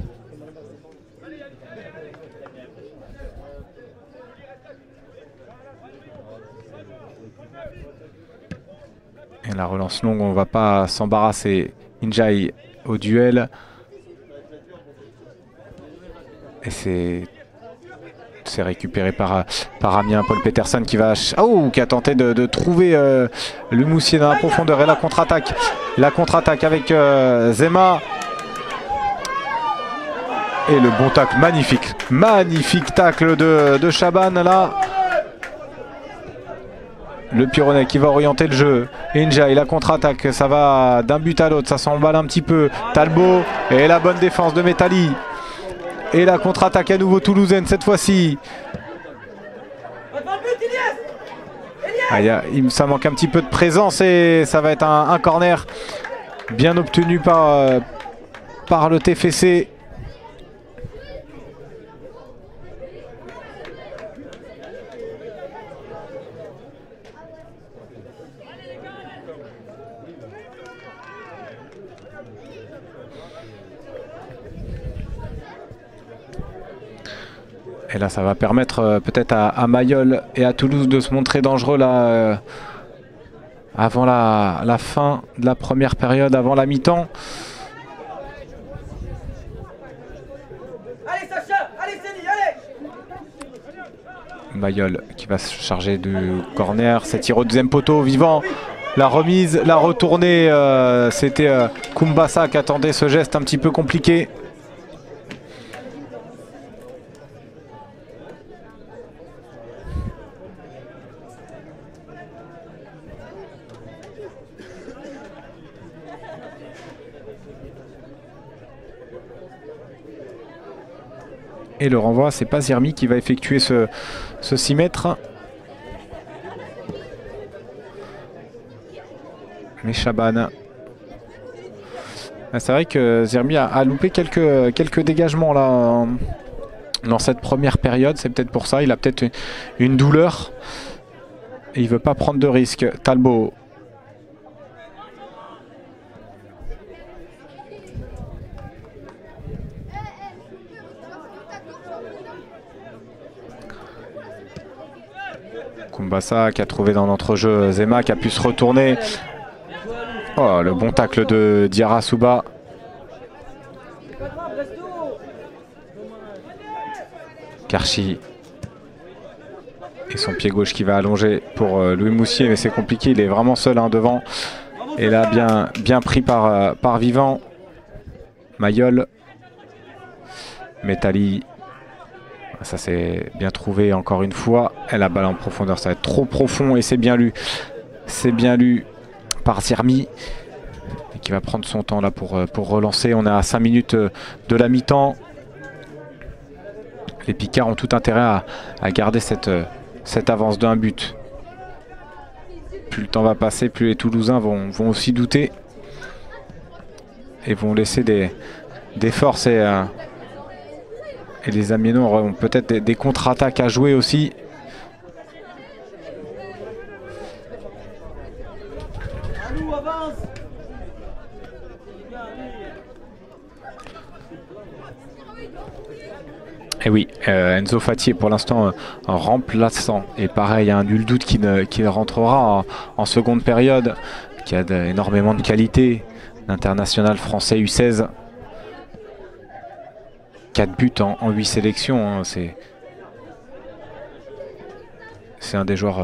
Et la relance longue, on ne va pas s'embarrasser. Injaï au duel. Et c'est récupéré par Amiens. Paul Petersen qui a tenté de trouver Louis Moussier dans la profondeur. Et la contre-attaque. Avec Zema. Et le bon tacle. Magnifique. Magnifique tacle de Chaban là. Le Pironnec qui va orienter le jeu. Injaï, la contre-attaque. Ça va d'un but à l'autre. Ça s'emballe un petit peu. Talbot. Et la bonne défense de Metali. Et la contre-attaque à nouveau toulousaine, cette fois-ci. Ça manque un petit peu de présence et ça va être un corner bien obtenu par le TFC. Et là, ça va permettre peut-être à Mayol et à Toulouse de se montrer dangereux là, avant la fin de la première période, avant la mi-temps. Mayol qui va se charger du corner. C'est tiré au deuxième poteau, Vivant. La remise, la retournée. C'était Kumbasa qui attendait ce geste un petit peu compliqué. Et le renvoi, c'est pas Zirmi qui va effectuer ce 6 mètres. mais Chaban. C'est vrai que Zirmi a loupé quelques dégagements là dans cette première période. C'est peut-être pour ça. Il a peut-être une douleur. Et il ne veut pas prendre de risque. Talbot. Kumbasa qui a trouvé dans l'entrejeu Zema qui a pu se retourner. Oh, le bon tacle de Diarra Souba. Karchi. Et son pied gauche qui va allonger pour Louis Moussier. Mais c'est compliqué, il est vraiment seul devant. Et là, bien pris par Vivant. Mayol. Metali. Ça c'est bien trouvé encore une fois. Elle a balle en profondeur, ça va être trop profond. Et c'est bien lu. C'est bien lu par Zirmi, qui va prendre son temps là pour relancer. On est à 5 minutes de la mi-temps. Les Picards ont tout intérêt à garder cette avance d'un but. Plus le temps va passer, plus les Toulousains vont aussi douter et vont laisser des forces. Et les Amiens ont peut-être des contre-attaques à jouer aussi. Et oui, Enzo Fati est pour l'instant remplaçant. Et pareil, il y a un nul doute qu'il rentrera en seconde période, qui a énormément de qualité. L'international français U16. 4 buts en 8 sélections. Hein, c'est un des joueurs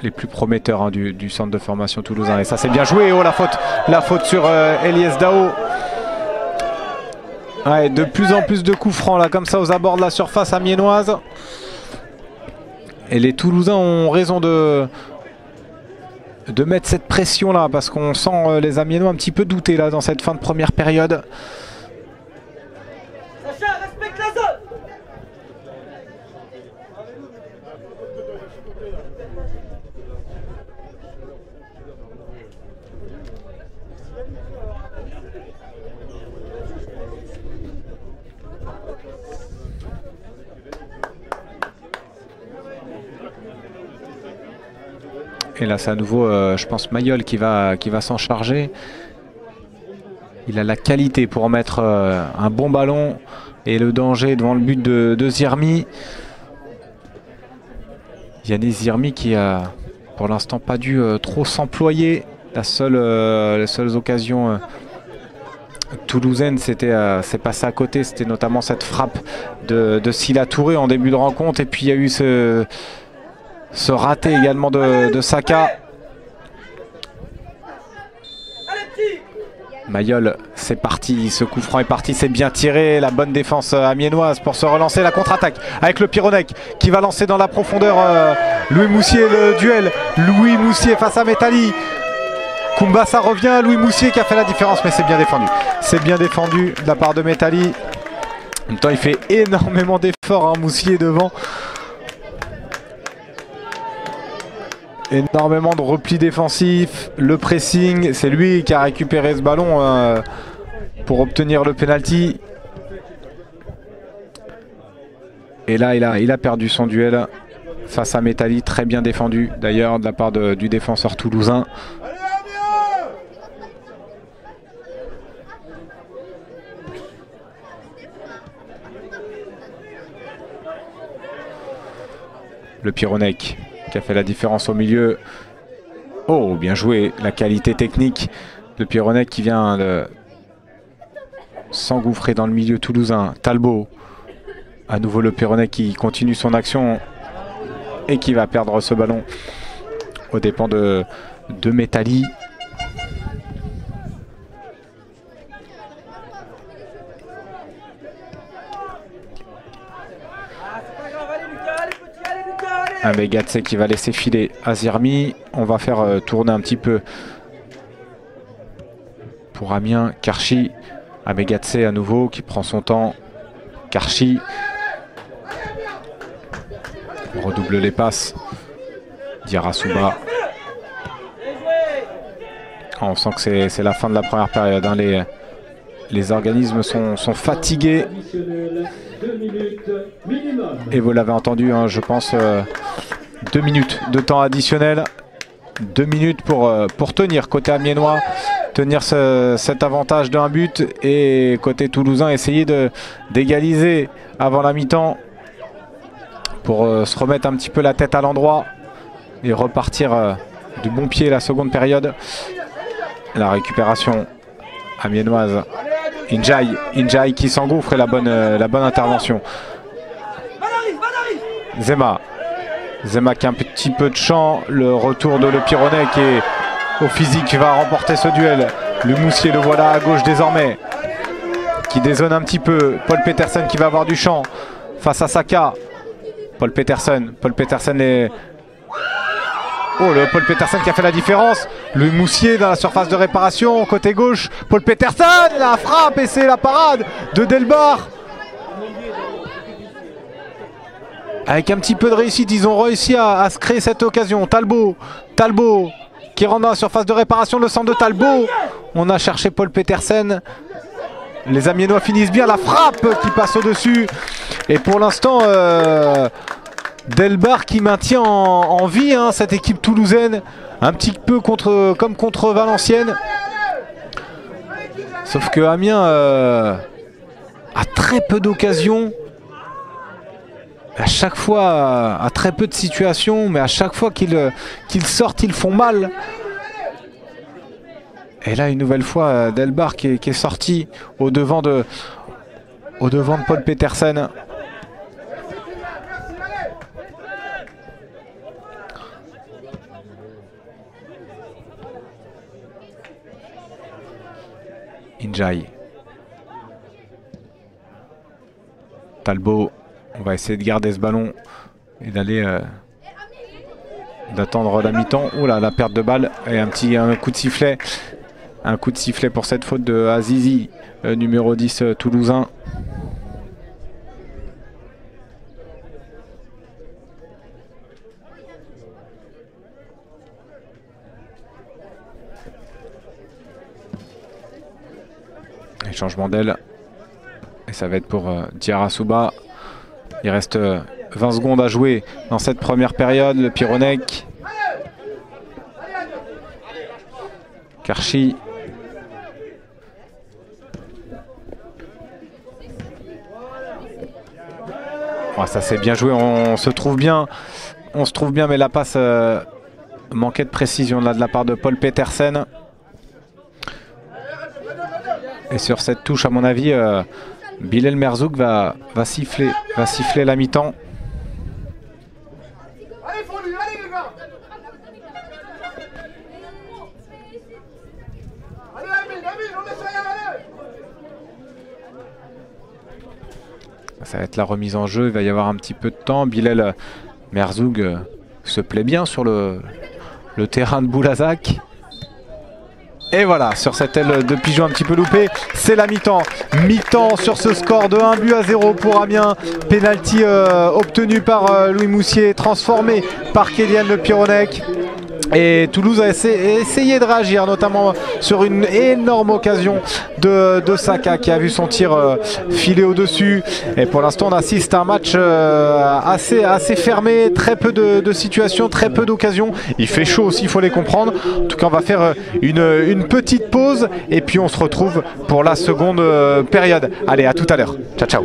les plus prometteurs du centre de formation toulousain. Et ça, c'est bien joué. Oh, la faute sur Eliès Dao. Ouais, de plus en plus de coups francs là, comme ça, aux abords de la surface amiénoise. Et les Toulousains ont raison de mettre cette pression là, parce qu'on sent les Amiénois un petit peu douter là dans cette fin de première période. Et là, c'est à nouveau, je pense, Mayol qui va s'en charger. Il a la qualité pour mettre un bon ballon et le danger devant le but de Zirmi. Yanis Zirmi qui a pour l'instant pas dû trop s'employer. Les seules occasions toulousaines, c'est passé à côté. C'était notamment cette frappe de Silla Touré en début de rencontre. Et puis il y a eu ce raté également de Saka. Mayol, c'est parti, ce coup franc est parti, c'est bien tiré, la bonne défense amiénoise pour se relancer, la contre-attaque avec le Pironnec qui va lancer dans la profondeur Louis Moussier, le duel, Louis Moussier face à Metali. Kumbasa revient, Louis Moussier qui a fait la différence, mais c'est bien défendu. C'est bien défendu de la part de Metali. En même temps, il fait énormément d'efforts, hein, Moussier devant. Énormément de replis défensifs, le pressing, c'est lui qui a récupéré ce ballon pour obtenir le penalty. Et là, il a perdu son duel face à Metali, très bien défendu d'ailleurs de la part du défenseur toulousain. Le Pironnec qui a fait la différence au milieu. Oh, bien joué, la qualité technique de Pironnec qui vient s'engouffrer dans le milieu toulousain. Talbot, à nouveau le Pironnec qui continue son action et qui va perdre ce ballon aux dépens de Metali. Amegatse qui va laisser filer à Zirmi. On va faire tourner un petit peu pour Amiens. Karchi. Amegatse à nouveau qui prend son temps. Karchi. Redouble les passes. Diarra Souba. On sent que c'est la fin de la première période. Hein. Les organismes sont fatigués. Et vous l'avez entendu, hein, je pense, 2 minutes de temps additionnel. 2 minutes pour tenir côté amiénois, tenir cet avantage d'un but. Et côté toulousain, essayer d'égaliser avant la mi-temps pour se remettre un petit peu la tête à l'endroit et repartir du bon pied la seconde période. La récupération amiénoise. Injaï qui s'engouffre et la bonne intervention. Zema qui a un petit peu de champ. Le retour de Le Pironnec qui est au physique, qui va remporter ce duel. Le Moussier, le voilà à gauche désormais, qui dézone un petit peu. Paul Petersen qui va avoir du champ face à Saka. Paul Petersen est... Oh, le Paul Petersen qui a fait la différence. Le Moussier dans la surface de réparation, côté gauche. Paul Petersen, la frappe et c'est la parade de Delbar. Avec un petit peu de réussite, ils ont réussi à se créer cette occasion. Talbot qui rentre dans la surface de réparation, le centre de Talbot. On a cherché Paul Petersen. Les Amiénois finissent bien, la frappe qui passe au-dessus. Et pour l'instant... Delbar qui maintient en vie hein, cette équipe toulousaine, un petit peu comme contre Valenciennes. Sauf que Amiens a très peu d'occasions, à chaque fois a très peu de situations, mais à chaque fois qu'ils sortent, ils font mal. Et là, une nouvelle fois, Delbar qui est sorti au devant de Paul Petersen. Injaï. Talbot, on va essayer de garder ce ballon et d'aller d'attendre la mi-temps. Oh là, la perte de balle et un coup de sifflet. Un coup de sifflet pour cette faute de Azizi, numéro 10 toulousain. Changement d'aile et ça va être pour Diarra Souba. Il reste 20 secondes à jouer dans cette première période. Le Pironnec, Karchi, oh, ça c'est bien joué, on se trouve bien, mais la passe manquait de précision là de la part de Paul Petersen. Et sur cette touche, à mon avis, Bilel Merzoug va siffler la mi-temps. Ça va être la remise en jeu. Il va y avoir un petit peu de temps. Bilel Merzoug se plaît bien sur le terrain de Boulazac. Et voilà, sur cette aile de pigeon un petit peu loupée, c'est la mi-temps. Mi-temps sur ce score de 1-0 pour Amiens. Pénalty obtenu par Louis Moussier, transformé par Kélian Le Pironnec. Et Toulouse a essayé de réagir, notamment sur une énorme occasion de Saka qui a vu son tir filer au-dessus. Et pour l'instant, on assiste à un match assez fermé, très peu de situations, très peu d'occasions. Il fait chaud aussi, il faut les comprendre. En tout cas, on va faire une petite pause et puis on se retrouve pour la seconde période. Allez, à tout à l'heure. Ciao, ciao.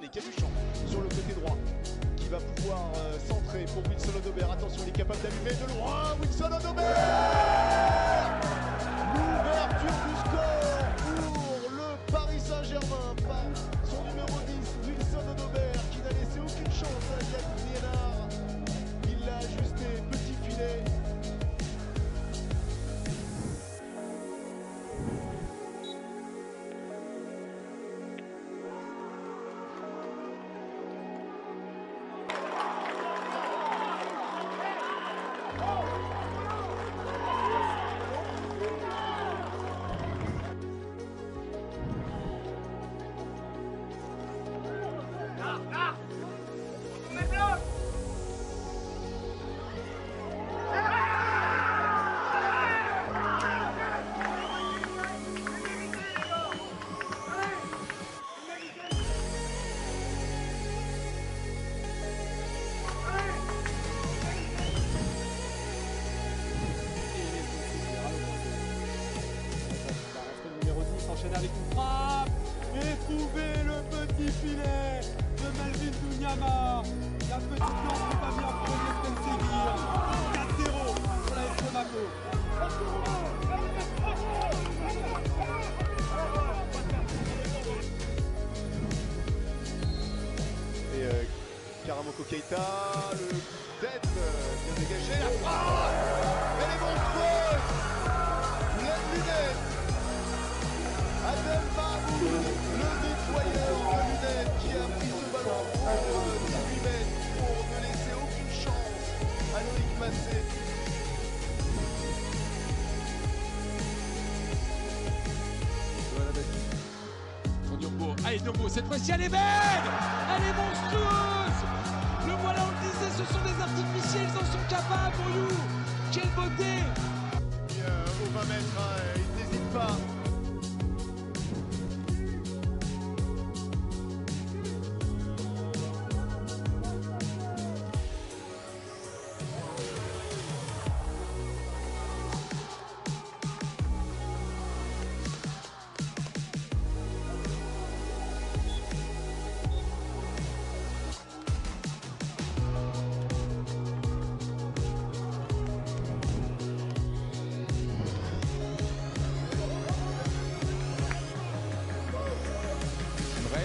Sané, Cabuchon sur le côté droit, qui va pouvoir centrer pour Wilson Odobert. Attention, il est capable d'allumer de loin. Wilson Odobert, l'ouverture du score pour le Paris Saint-Germain par son numéro 10, Wilson Odobert, qui n'a laissé aucune chance à Yannick Nienard. Il l'a ajusté, petit filet. Avec une frappe et trouver le petit filet de Melvin Douniama. La petite lance n'est pas bien pour Yespen Seguir. 4-0 pour la FC Monaco. Et Karamoko Keita, le coup de tête bien dégagé. La frappe, elle est monstrueuse. L'aide lunette. Adel Mahmoud, le déployeur de lunettes qui a pris ce ballon au 18 mètres pour ne laisser aucune chance à Loïc Massé. Allez Nyombo, cette fois-ci elle est belle, elle est monstrueuse. Le voilà, on le disait, ce sont des artificiels, ils en sont capables, Oyou. Quelle beauté. Au 20 mètres, hein, il n'hésite pas.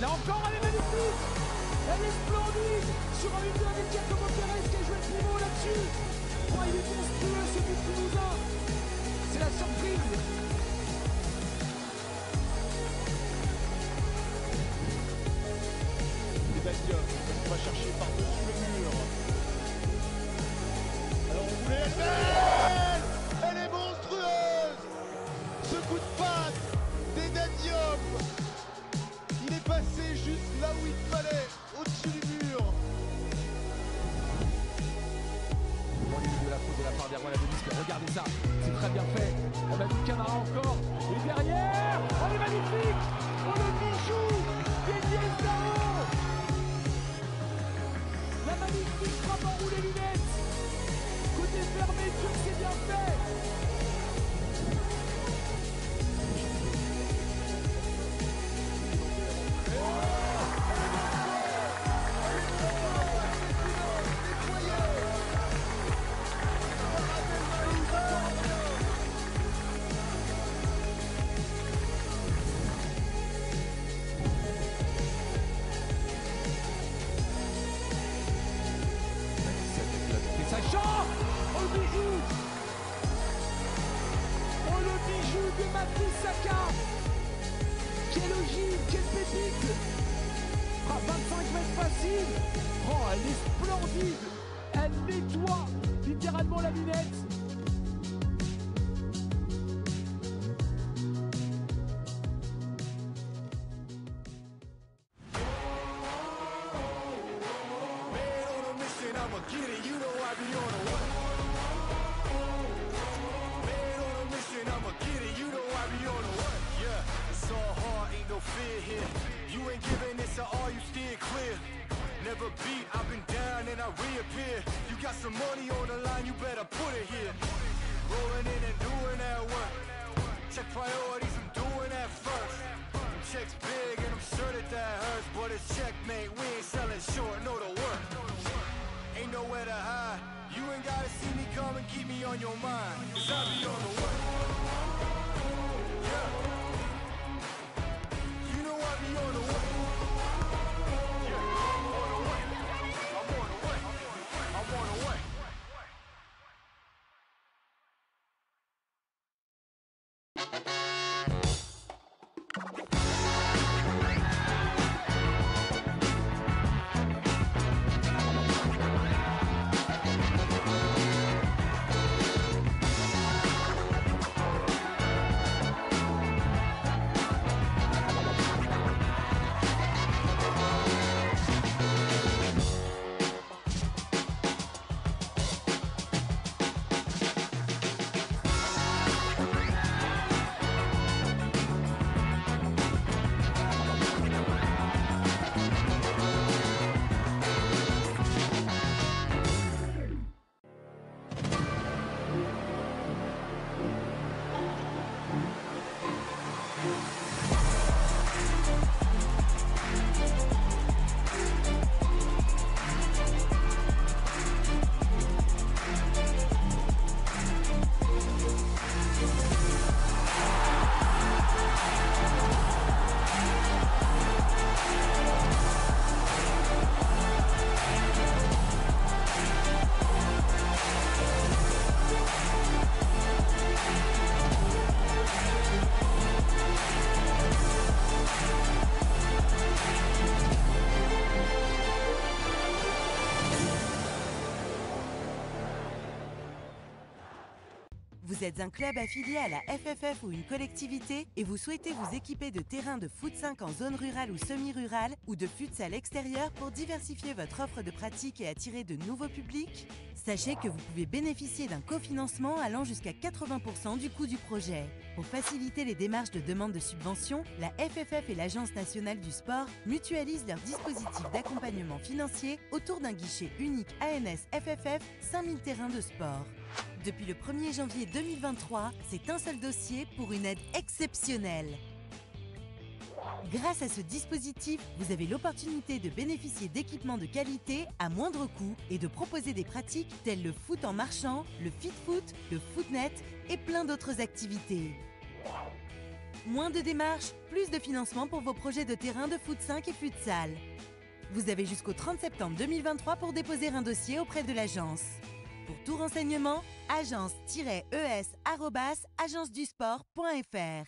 Là encore, elle est magnifique, elle est splendide sur un milieu avec Giacomo Pérez qui a joué le pivot là-dessus. Oh, il est monstrueux ce but toulousain, c'est la surprise. Et Bastiop, on va chercher par-dessus le mur. Alors on voulait elle belle, elle est monstrueuse. Ce coup de patte d'Eda Diop. Il est passé juste là où il fallait, au-dessus du mur. De la faute de la part d'Herman Adelis, regardez ça, c'est très bien fait. On a du Camara encore, et derrière, elle est magnifique. On le bijou d'Eliès Dao. La magnifique frappe en roue des lunettes. Côté fermé, dur, c'est bien fait. De Matisse Saka, quelle logique, quelle pépite. À 25 mètres facile. Oh, elle est splendide. Elle nettoie littéralement la lunette. Never beat, I've been down and I reappear. You got some money on the line, you better put it here. be on your mind, cause I be on the way. Yeah. You know I be on the way. Yeah, I'm on the way. I'm on the way. I'm on the way. Vous êtes un club affilié à la FFF ou une collectivité et vous souhaitez vous équiper de terrains de foot 5 en zone rurale ou semi-rurale ou de futsal extérieur pour diversifier votre offre de pratique et attirer de nouveaux publics? Sachez que vous pouvez bénéficier d'un cofinancement allant jusqu'à 80% du coût du projet. Pour faciliter les démarches de demande de subvention, la FFF et l'Agence nationale du sport mutualisent leur dispositif d'accompagnement financier autour d'un guichet unique ANS-FFF 5000 terrains de sport. Depuis le 1er janvier 2023, c'est un seul dossier pour une aide exceptionnelle. Grâce à ce dispositif, vous avez l'opportunité de bénéficier d'équipements de qualité à moindre coût et de proposer des pratiques telles le foot en marchant, le fit foot, le footnet et plein d'autres activités. Moins de démarches, plus de financement pour vos projets de terrain de foot 5 et futsal. Vous avez jusqu'au 30 septembre 2023 pour déposer un dossier auprès de l'agence. Pour tout renseignement, agence-es@agencedusport.fr.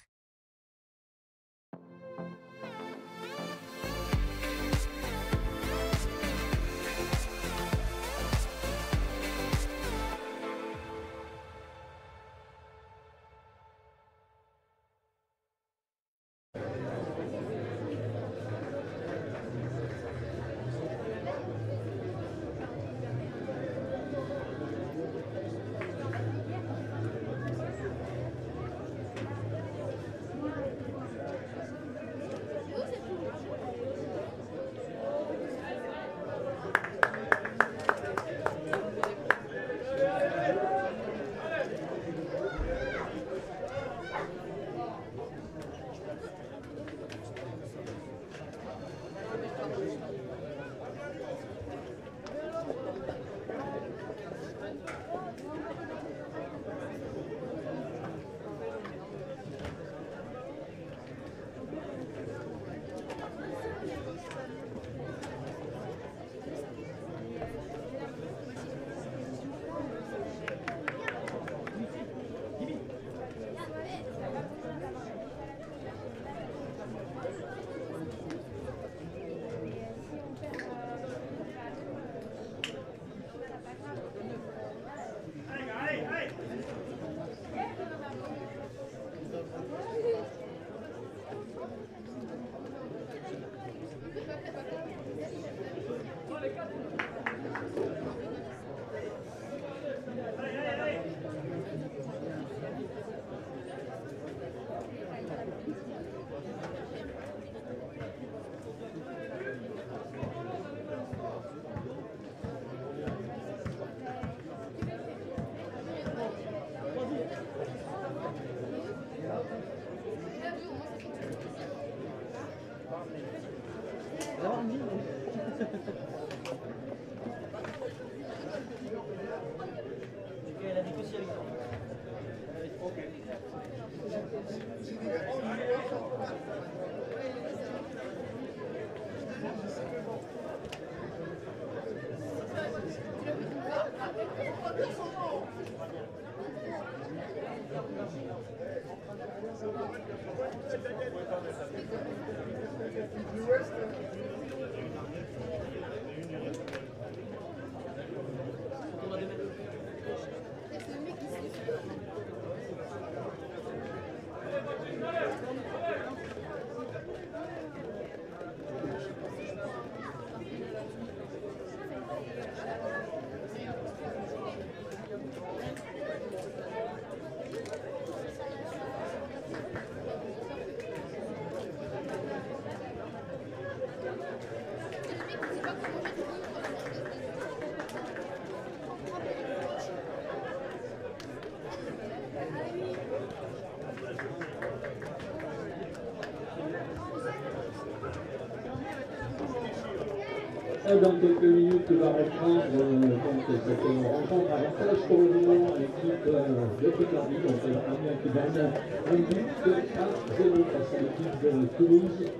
Dans quelques minutes, va reprendre cette rencontre à l'avantage pour le moment l'équipe de Picardie. Donc elle a mis qui gagne un but à 0 face à l'équipe de Toulouse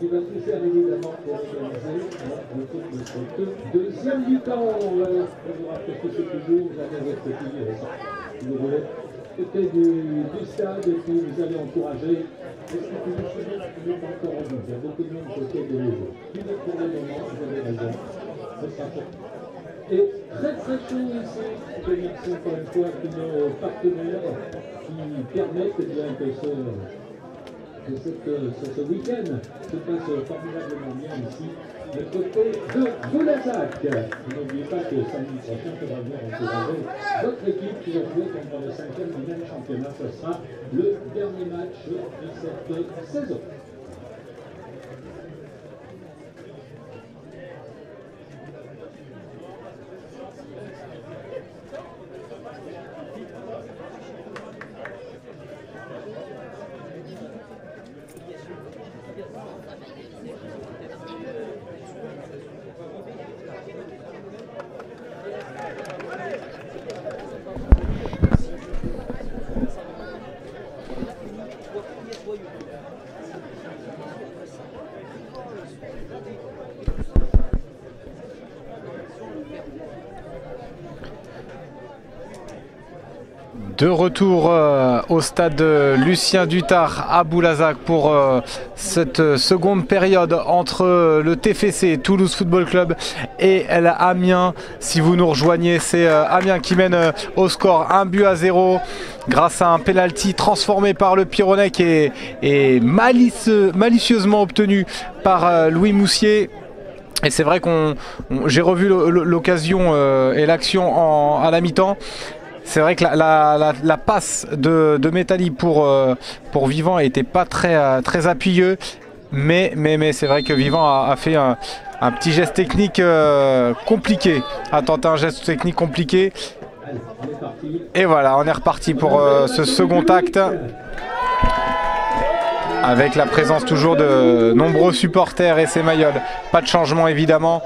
qui va tout faire évidemment pour organiser le retour de cette deuxième du temps. On vous rappelle que c'est toujours la dernière petite le relais côté du stade et puis vous allez encourager. Est-ce que vous vous souvenez qu'il n'est pas encore en jeu? Il y a beaucoup de monde côté de l'eau. Plus de pour le moment, vous avez raison. Ce sera chaud. Et très très chaud ici. Je vais remercier encore une fois tous nos partenaires qui permettent bien que ce week-end se passe formidablement bien ici. Le côté de Boulazac. N'oubliez pas que samedi prochain, il faudra venir encourager votre équipe qui va jouer contre le 5e du même championnat. Ce sera le dernier match de cette saison. De retour au stade Lucien Dutard à Boulazac pour cette seconde période entre le TFC Toulouse Football Club et Amiens. Si vous nous rejoignez, c'est Amiens qui mène au score 1 but à 0 grâce à un penalty transformé par le Pironnec et malicieusement obtenu par Louis Moussier. Et c'est vrai qu'on j'ai revu l'occasion et l'action à la mi-temps. C'est vrai que la passe de Metali pour Vivant n'était pas très appuyeux, mais c'est vrai que Vivant a fait un petit geste technique compliqué, a tenté un geste technique compliqué. Et voilà, on est reparti pour ce second acte, avec la présence toujours de nombreux supporters et ses Mayol. Pas de changement évidemment.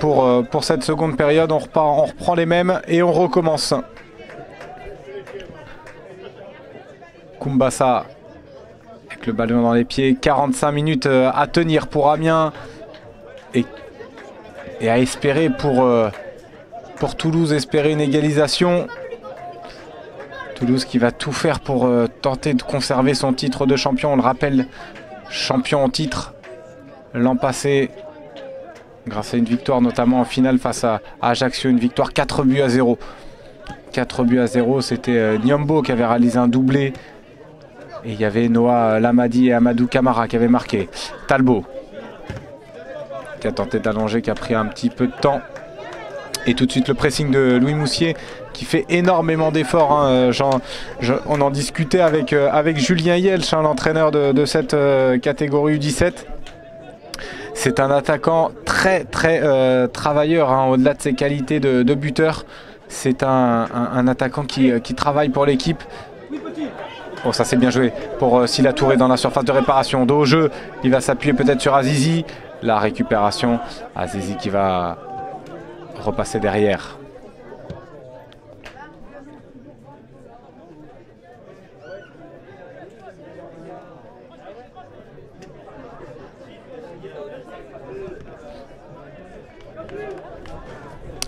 Pour cette seconde période, on reprend les mêmes et on recommence. Kumbasa avec le ballon dans les pieds. 45 minutes à tenir pour Amiens et à espérer pour Toulouse, espérer une égalisation. Toulouse qui va tout faire pour tenter de conserver son titre de champion. On le rappelle, champion en titre l'an passé. Grâce à une victoire, notamment en finale face à Ajaccio, une victoire 4 buts à 0. 4 buts à 0, c'était Nyombo qui avait réalisé un doublé. Et il y avait Noah Lamadi et Amadou Camara qui avaient marqué. Talbot, qui a tenté d'allonger, qui a pris un petit peu de temps. Et tout de suite le pressing de Louis Moussier, qui fait énormément d'efforts. Hein. On en discutait avec Julien Hielsch, hein, l'entraîneur de cette catégorie U17. C'est un attaquant très travailleur, hein, au-delà de ses qualités de buteur. C'est un attaquant qui travaille pour l'équipe. Bon, ça c'est bien joué pour Silla Touré dans la surface de réparation. Dos au jeu, il va s'appuyer peut-être sur Azizi. La récupération, Azizi qui va repasser derrière.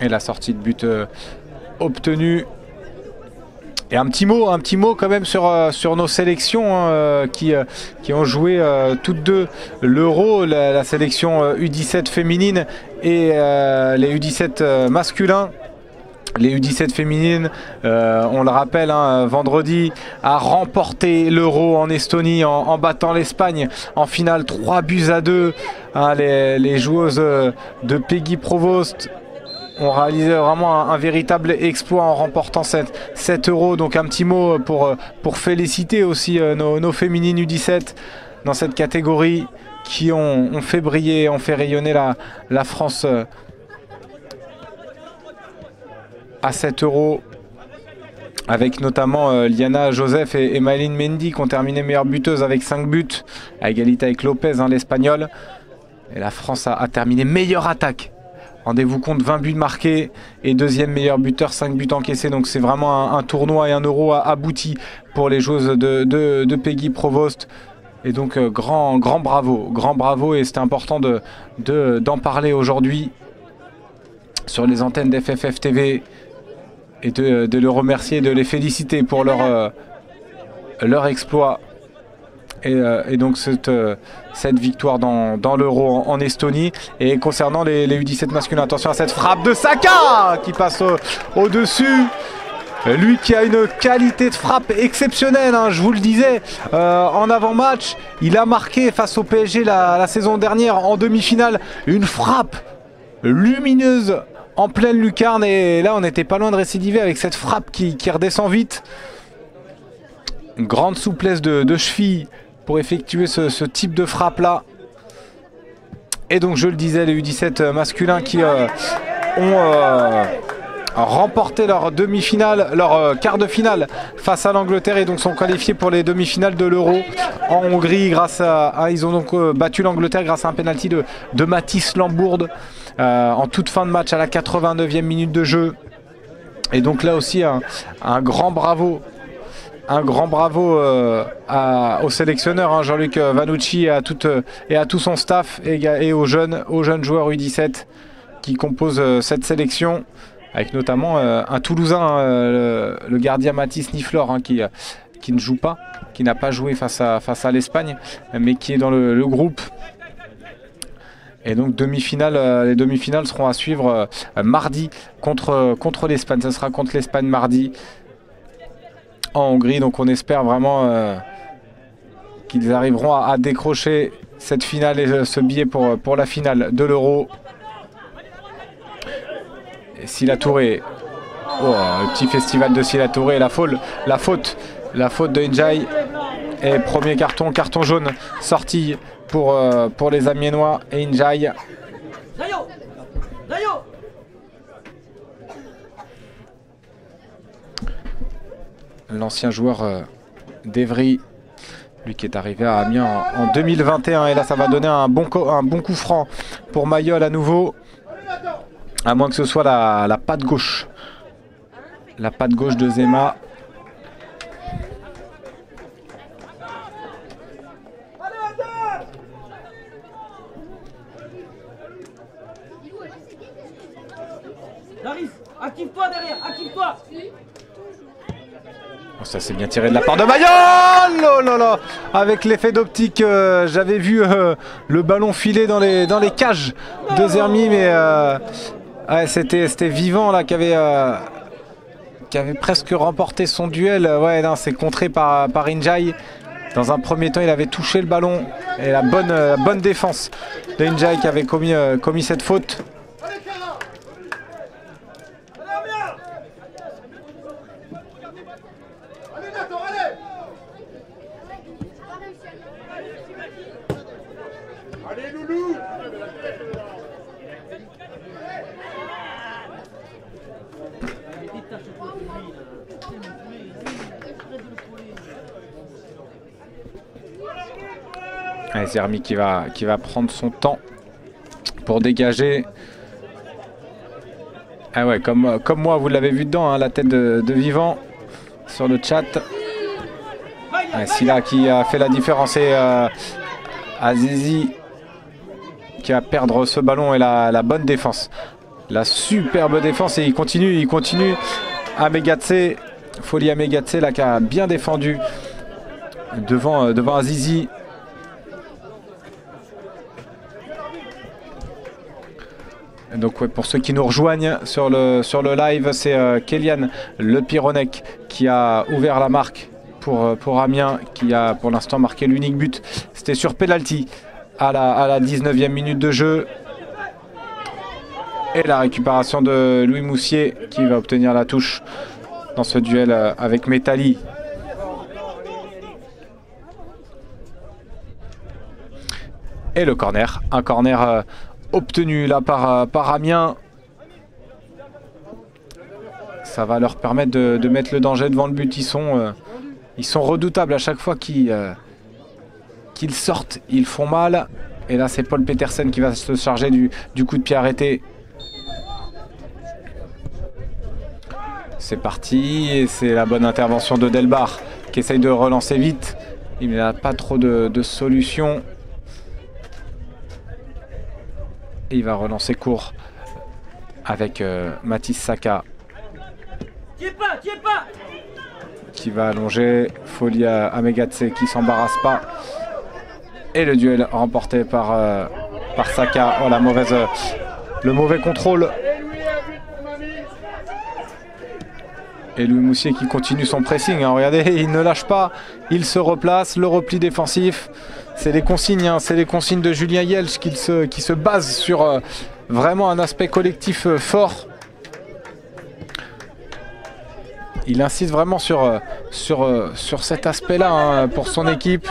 et la sortie de but obtenue. Et un petit mot quand même sur nos sélections qui ont joué toutes deux l'Euro, la sélection U17 féminine et les U17 masculins. Les U17 féminines, on le rappelle, hein, vendredi, a remporté l'Euro en Estonie en battant l'Espagne en finale 3-2. Hein, les joueuses de Peggy Provost ont réalisé vraiment un véritable exploit en remportant cet Euro. Donc un petit mot pour féliciter aussi nos féminines U17 dans cette catégorie qui ont fait briller, ont fait rayonner la France à 7 euros, avec notamment Liana Joseph et Maëline Mendy qui ont terminé meilleure buteuse avec 5 buts, à égalité avec Lopez, hein, l'Espagnol. Et la France a terminé meilleure attaque. Rendez-vous compte, 20 buts marqués et deuxième meilleur buteur, 5 buts encaissés. Donc c'est vraiment un tournoi et un euro abouti pour les joueuses de Peggy Provost. Et donc grand bravo, et c'était important d'en parler aujourd'hui sur les antennes d'FFF TV. Et de les remercier, de les féliciter pour leur exploit et donc cette victoire dans l'Euro en Estonie. Et concernant les U17 masculins, attention à cette frappe de Saka qui passe au-dessus. Lui qui a une qualité de frappe exceptionnelle, hein, je vous le disais en avant-match. Il a marqué face au PSG la saison dernière en demi-finale une frappe lumineuse en pleine lucarne, et là on n'était pas loin de récidiver avec cette frappe qui redescend vite. Une grande souplesse de cheville pour effectuer ce type de frappe là. Et donc je le disais, les U17 masculins qui ont remporté leur demi-finale, leur quart de finale face à l'Angleterre, et donc sont qualifiés pour les demi-finales de l'Euro en Hongrie. Ils ont donc battu l'Angleterre grâce à un pénalty de Mathis Lambourde en toute fin de match à la 89e minute de jeu. Et donc là aussi un grand bravo aux sélectionneurs, hein, Jean-Luc Vanucci, et à tout son staff, et aux jeunes joueurs U17 qui composent cette sélection, avec notamment un Toulousain, le gardien Matisse Niflor, hein, qui ne joue pas, qui n'a pas joué face à l'Espagne, mais qui est dans le groupe. Et donc les demi-finales seront à suivre mardi contre l'Espagne. Ça sera contre l'Espagne mardi en Hongrie. Donc on espère vraiment qu'ils arriveront à décrocher cette finale et ce billet pour la finale de l'Euro. Sylla Touré, le petit festival de Sylla Touré, la faute de Injaï, et premier carton jaune sorti pour les Amiénois et Injaï. L'ancien joueur d'Evry, lui qui est arrivé à Amiens en 2021, et là ça va donner un bon coup franc pour Mayol à nouveau. À moins que ce soit la patte gauche. La patte gauche de Zema. Laris, active-toi derrière, active-toi. Ça s'est bien tiré de la part de Mayol, oh là là. Avec l'effet d'optique, j'avais vu le ballon filer dans les cages de Zirmi, mais... ouais, c'était Vivant là qui avait presque remporté son duel. Ouais, c'est contré par Injaï. Dans un premier temps, il avait touché le ballon, et la bonne défense de Injaï qui avait commis cette faute. Allez, Zirmi qui va prendre son temps pour dégager. Ah ouais, comme moi, vous l'avez vu dedans, hein, la tête de Vivant sur le chat. Ouais, Sylla qui a fait la différence, et Azizi qui va perdre ce ballon, et la bonne défense La superbe défense et il continue. Amegatse, Folie Amegatse là qui a bien défendu devant Azizi. Donc ouais, pour ceux qui nous rejoignent sur le live, c'est Kélian Le Pironnec qui a ouvert la marque pour Amiens, qui a pour l'instant marqué l'unique but. C'était sur penalty à la 19e minute de jeu. Et la récupération de Louis Moussier qui va obtenir la touche dans ce duel avec Metali. Et le corner. Un corner obtenu là par Amiens. Ça va leur permettre de mettre le danger devant le but. Ils sont redoutables à chaque fois qu'ils sortent. Ils font mal. Et là, c'est Paul Petersen qui va se charger du coup de pied arrêté. C'est parti, et c'est la bonne intervention de Delbar qui essaye de relancer vite. Il n'a pas trop de solution. Et il va relancer court avec Matisse Saka. Qui va allonger, Folie Amegatse qui s'embarrasse pas. Et le duel remporté par Saka. Oh, le mauvais contrôle. Et Louis Moussier qui continue son pressing, hein. Regardez, il ne lâche pas, il se replace, le repli défensif. C'est des consignes, hein. C'est les consignes de Julien Hielsch qui se base sur vraiment un aspect collectif fort. Il insiste vraiment sur cet aspect-là, hein, pour son équipe.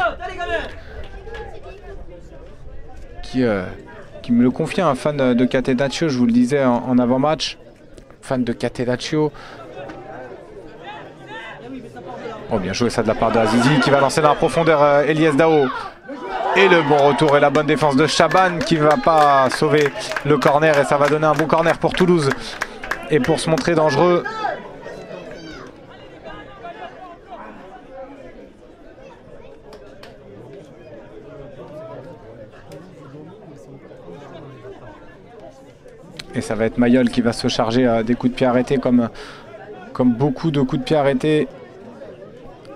Qui me le confie, un fan de Catenaccio, je vous le disais en avant-match. Fan de Catenaccio. Oh, bien joué ça de la part d'Azizi qui va lancer dans la profondeur Eliès Dao. Et le bon retour et la bonne défense de Chaban qui ne va pas sauver le corner. Et ça va donner un bon corner pour Toulouse. Et pour se montrer dangereux. Et ça va être Mayol qui va se charger des coups de pied arrêtés comme beaucoup de coups de pied arrêtés.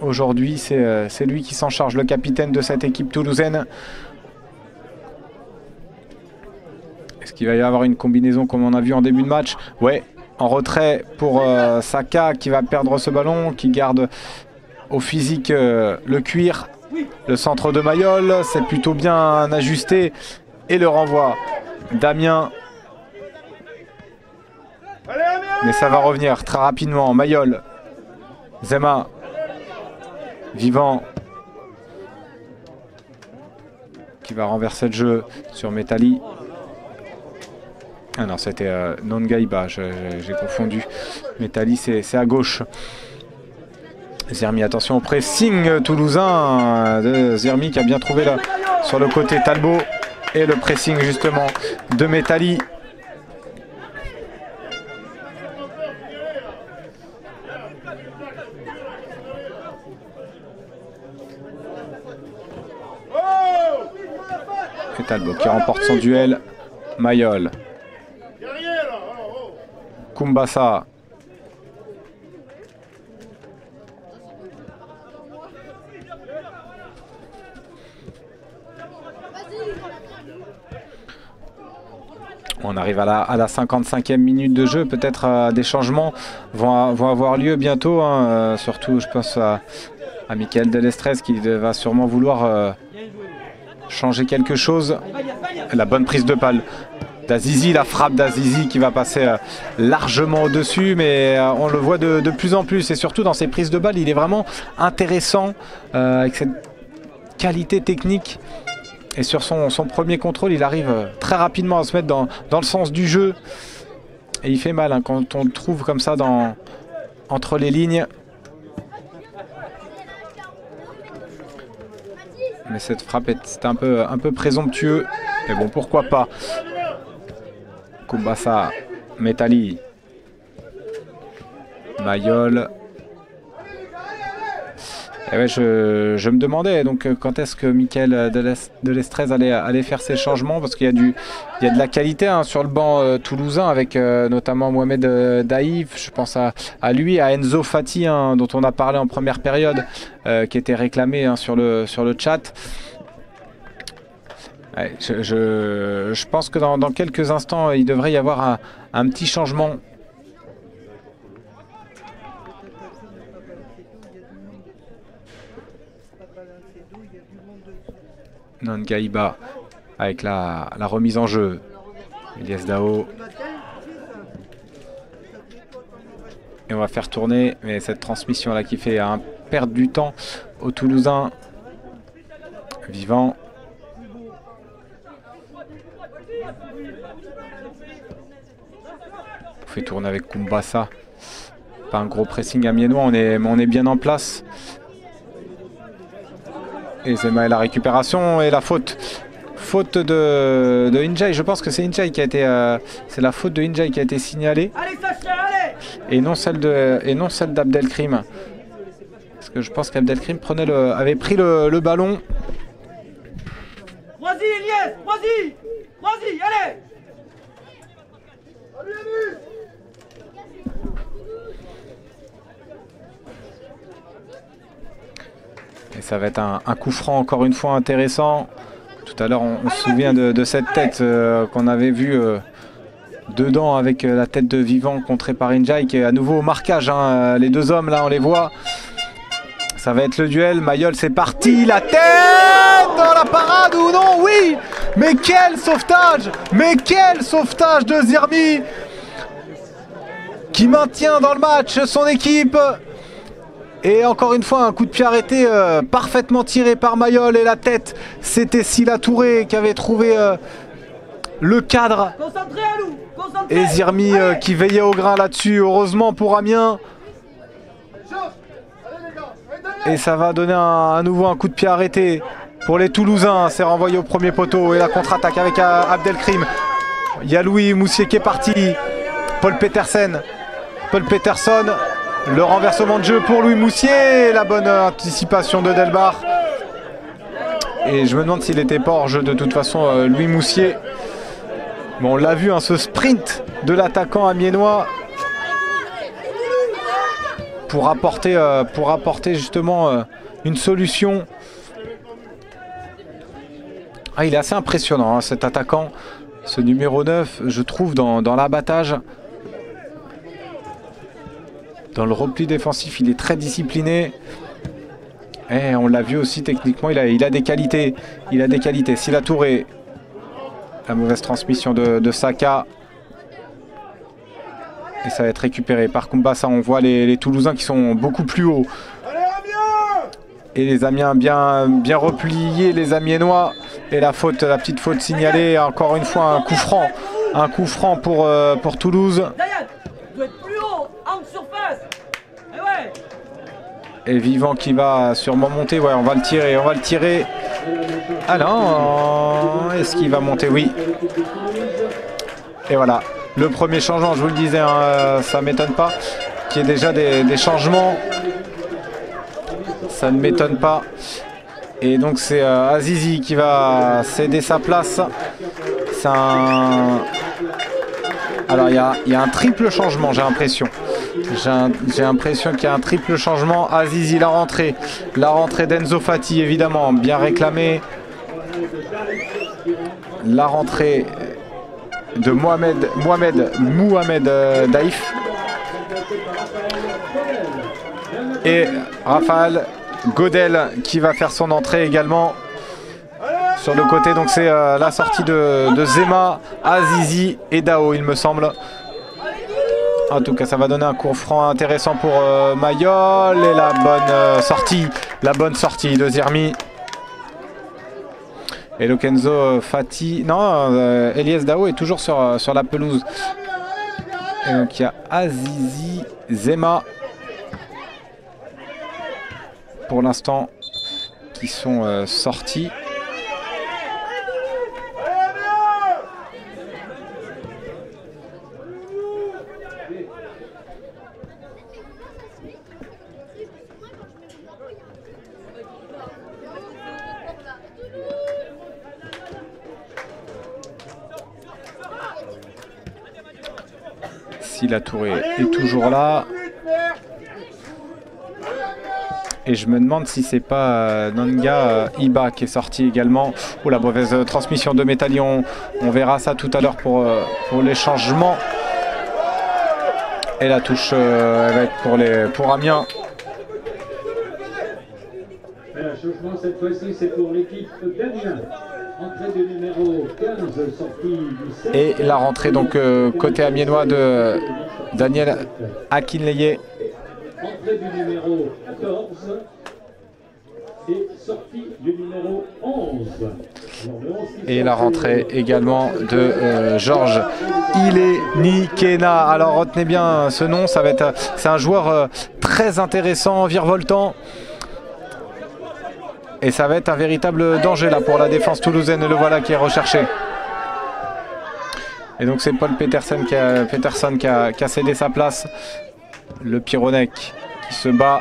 Aujourd'hui, c'est lui qui s'en charge, le capitaine de cette équipe toulousaine. Est-ce qu'il va y avoir une combinaison comme on a vu en début de match? Ouais, en retrait pour Saka qui va perdre ce ballon, qui garde au physique le cuir. Le centre de Mayol, c'est plutôt bien ajusté. Et le renvoi d'Amiens. Mais ça va revenir très rapidement. Mayol, Zema. Vivant qui va renverser le jeu sur Metali. Ah non, c'était Nongaïmba, j'ai confondu. Metali, c'est à gauche. Zirmi, attention au pressing toulousain de Zirmi qui a bien trouvé là sur le côté Talbot. Et le pressing justement de Metali. Talbot qui remporte son duel. Mayol. Kumbasa. On arrive à la 55e minute de jeu. Peut-être des changements vont avoir lieu bientôt. Hein. Surtout, je pense à Michael Delestrez qui va sûrement vouloir... changer quelque chose. La bonne prise de balle d'Azizi, la frappe d'Azizi qui va passer largement au-dessus, mais on le voit de plus en plus, et surtout dans ses prises de balle, il est vraiment intéressant avec cette qualité technique, et sur son premier contrôle, il arrive très rapidement à se mettre dans le sens du jeu, et il fait mal, hein, quand on le trouve comme ça entre les lignes. Mais cette frappe, c'était un peu présomptueux. Mais bon, pourquoi pas. Kumbasa, Metali, Mayol. Et ouais, je me demandais donc quand est-ce que Michael Delestrez allait faire ses changements, parce qu'il y a de la qualité hein, sur le banc toulousain avec notamment Mohamed Daïf, je pense à lui, à Enzo Fati hein, dont on a parlé en première période, qui était réclamé hein, sur le chat. Ouais, je pense que dans quelques instants il devrait y avoir un petit changement. Nongaïba avec la remise en jeu. Eliès Dao. Et on va faire tourner, mais cette transmission là qui fait hein, perdre du temps aux Toulousains. Vivant. On fait tourner avec Kumbasa. Pas un gros pressing amiennois, on est bien en place. Et Zema et la récupération et la faute. Faute de Injaï. Je pense que c'est Injaï qui a été. C'est la faute de Injaï qui a été signalée. Allez, Sacha, allez ! Et non celle d'Abdelkrim. Parce que je pense qu'Abdelkrim avait pris le ballon. Croisi, Eliès ! Croisi ! Croisi, allez ! Allez ! Et ça va être un coup franc encore une fois intéressant. Tout à l'heure, on se souvient de cette tête qu'on avait vue dedans avec la tête de Vivant contrée par Injaï, qui est à nouveau au marquage. Hein. Les deux hommes, là, on les voit. Ça va être le duel. Mayol, c'est parti. La tête dans la parade ou non? Oui. Mais quel sauvetage! Mais quel sauvetage de Zirmi qui maintient dans le match son équipe. Et encore une fois, un coup de pied arrêté parfaitement tiré par Mayol. Et la tête, c'était Silla Touré qui avait trouvé le cadre. Concentré, Alou, concentré. Et Zirmi qui veillait au grain là-dessus. Heureusement pour Amiens. Et ça va donner à nouveau un coup de pied arrêté pour les Toulousains. C'est renvoyé au premier poteau. Et la contre-attaque avec Abdelkrim. Il y a Louis Moussier qui est parti. Paul Petersen. Le renversement de jeu pour Louis Moussier, la bonne anticipation de Delbar. Et je me demande s'il n'était pas hors jeu de toute façon, Louis Moussier. Bon, on l'a vu, hein, ce sprint de l'attaquant amiénois pour apporter justement une solution. Ah, il est assez impressionnant, hein, cet attaquant, ce numéro 9, je trouve, dans l'abattage. Dans le repli défensif, il est très discipliné. Et on l'a vu aussi techniquement, il a des qualités. Il a des qualités. Silla Touré, la mauvaise transmission de Saka. Et ça va être récupéré par Kumbasa. On voit les Toulousains qui sont beaucoup plus hauts. Et les Amiens bien repliés, les Amiénois. Et la petite faute signalée. Encore une fois, un coup franc. Un coup franc pour Toulouse. Et Vivant qui va sûrement monter. Ouais, on va le tirer. Alors, est-ce qu'il va monter? Oui. Et voilà, le premier changement, je vous le disais, hein, ça ne m'étonne pas qu'il y ait déjà des changements. Ça ne m'étonne pas. Et donc c'est Azizi qui va céder sa place. C'est un... Alors il y a un triple changement, j'ai l'impression. J'ai l'impression qu'il y a un triple changement. Azizi, la rentrée d'Enzo Fati, évidemment, bien réclamée. La rentrée de Mohamed Daïf. Et Raphaël Godel qui va faire son entrée également sur le côté. Donc c'est la sortie de Zema, Azizi et Dao, il me semble. En tout cas, ça va donner un coup franc intéressant pour Mayol. Et la bonne sortie de Zirmi. Et Lokenzo Fati. Non, Eliès Dao est toujours sur la pelouse. Et donc il y a Azizi, Zema. Pour l'instant, qui sont sortis. Fati Latouré est toujours là. Et je me demande si c'est pas Nonga Iba qui est sorti également. Oh, la mauvaise transmission de Metali. On verra ça tout à l'heure pour les changements. Et la touche elle va être pour Amiens. Un changement cette fois-ci, c'est pour l'équipe d'Amiens. Entrée de numéro 15, sortie du 7. Et la rentrée donc côté amiénois de Daniel Akinleye. Entrée du numéro 14 et sortie du numéro 11. Et la rentrée également de Georges Ilenikena. Alors retenez bien ce nom, ça va être, c'est un joueur très intéressant, virevoltant. Et ça va être un véritable danger là pour la défense toulousaine. Et le voilà qui est recherché. Et donc c'est Paul Petersen qui a cédé sa place. Le Pironnec qui se bat.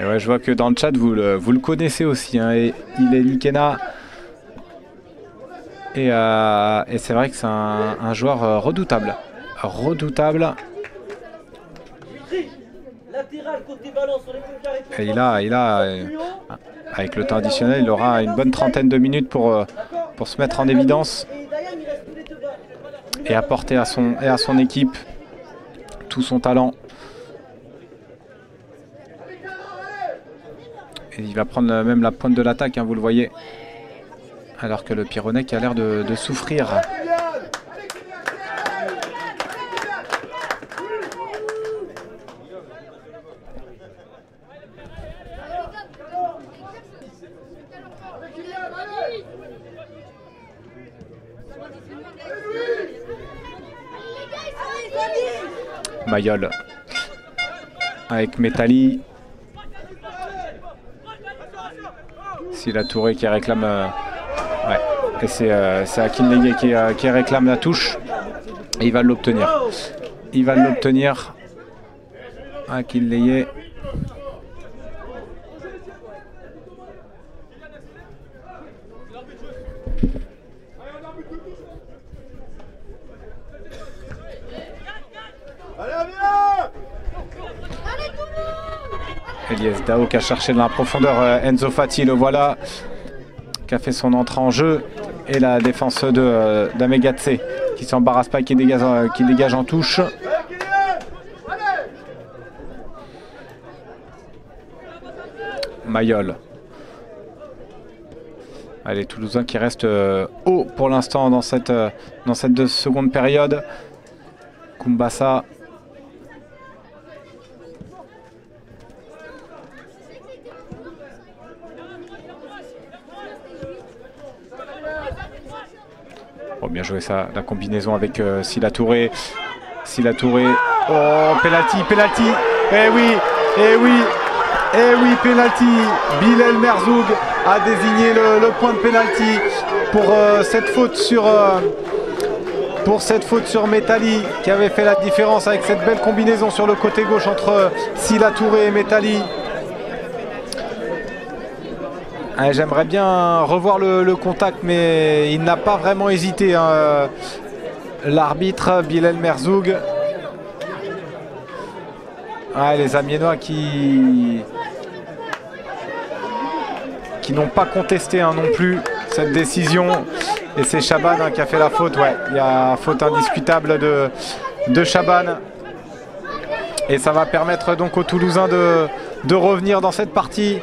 Et ouais, je vois que dans le chat, vous le connaissez aussi, hein, et Ilenikena. Et c'est vrai que c'est un joueur redoutable. Redoutable. Et avec le temps additionnel, il aura une bonne trentaine de minutes pour se mettre en évidence et apporter à son équipe tout son talent. Et il va prendre même la pointe de l'attaque, hein, vous le voyez. Alors que le Pironnec a l'air de souffrir. Mayol avec Metali. C'est la Touré qui réclame. Ouais. Et c'est Akinleye qui réclame la touche. Et il va l'obtenir. Il va l'obtenir. Akinleye. Eliès Dao qui a cherché dans la profondeur Enzo Fati, le voilà, qui a fait son entrée en jeu. Et la défense d'Amegatse qui s'embarrasse pas, qui dégage en touche. Mayol. Allez, Toulousain qui reste haut pour l'instant dans cette seconde période. Kumbasa. Oh, bien joué ça, la combinaison avec Sila Touré. Sila Touré. Oh, penalty. Eh oui, penalty. Bilel Merzoug a désigné le point de penalty pour cette faute sur Metali qui avait fait la différence avec cette belle combinaison sur le côté gauche entre Sila Touré et Metali. Ah, j'aimerais bien revoir le contact, mais il n'a pas vraiment hésité, hein, l'arbitre Bilel Merzoug. Ah, les Amiénois qui n'ont pas contesté, hein, non plus cette décision. Et c'est Chaban, hein, qui a fait la faute. Ouais, il y a faute indiscutable de Chaban. Et ça va permettre donc aux Toulousains de revenir dans cette partie.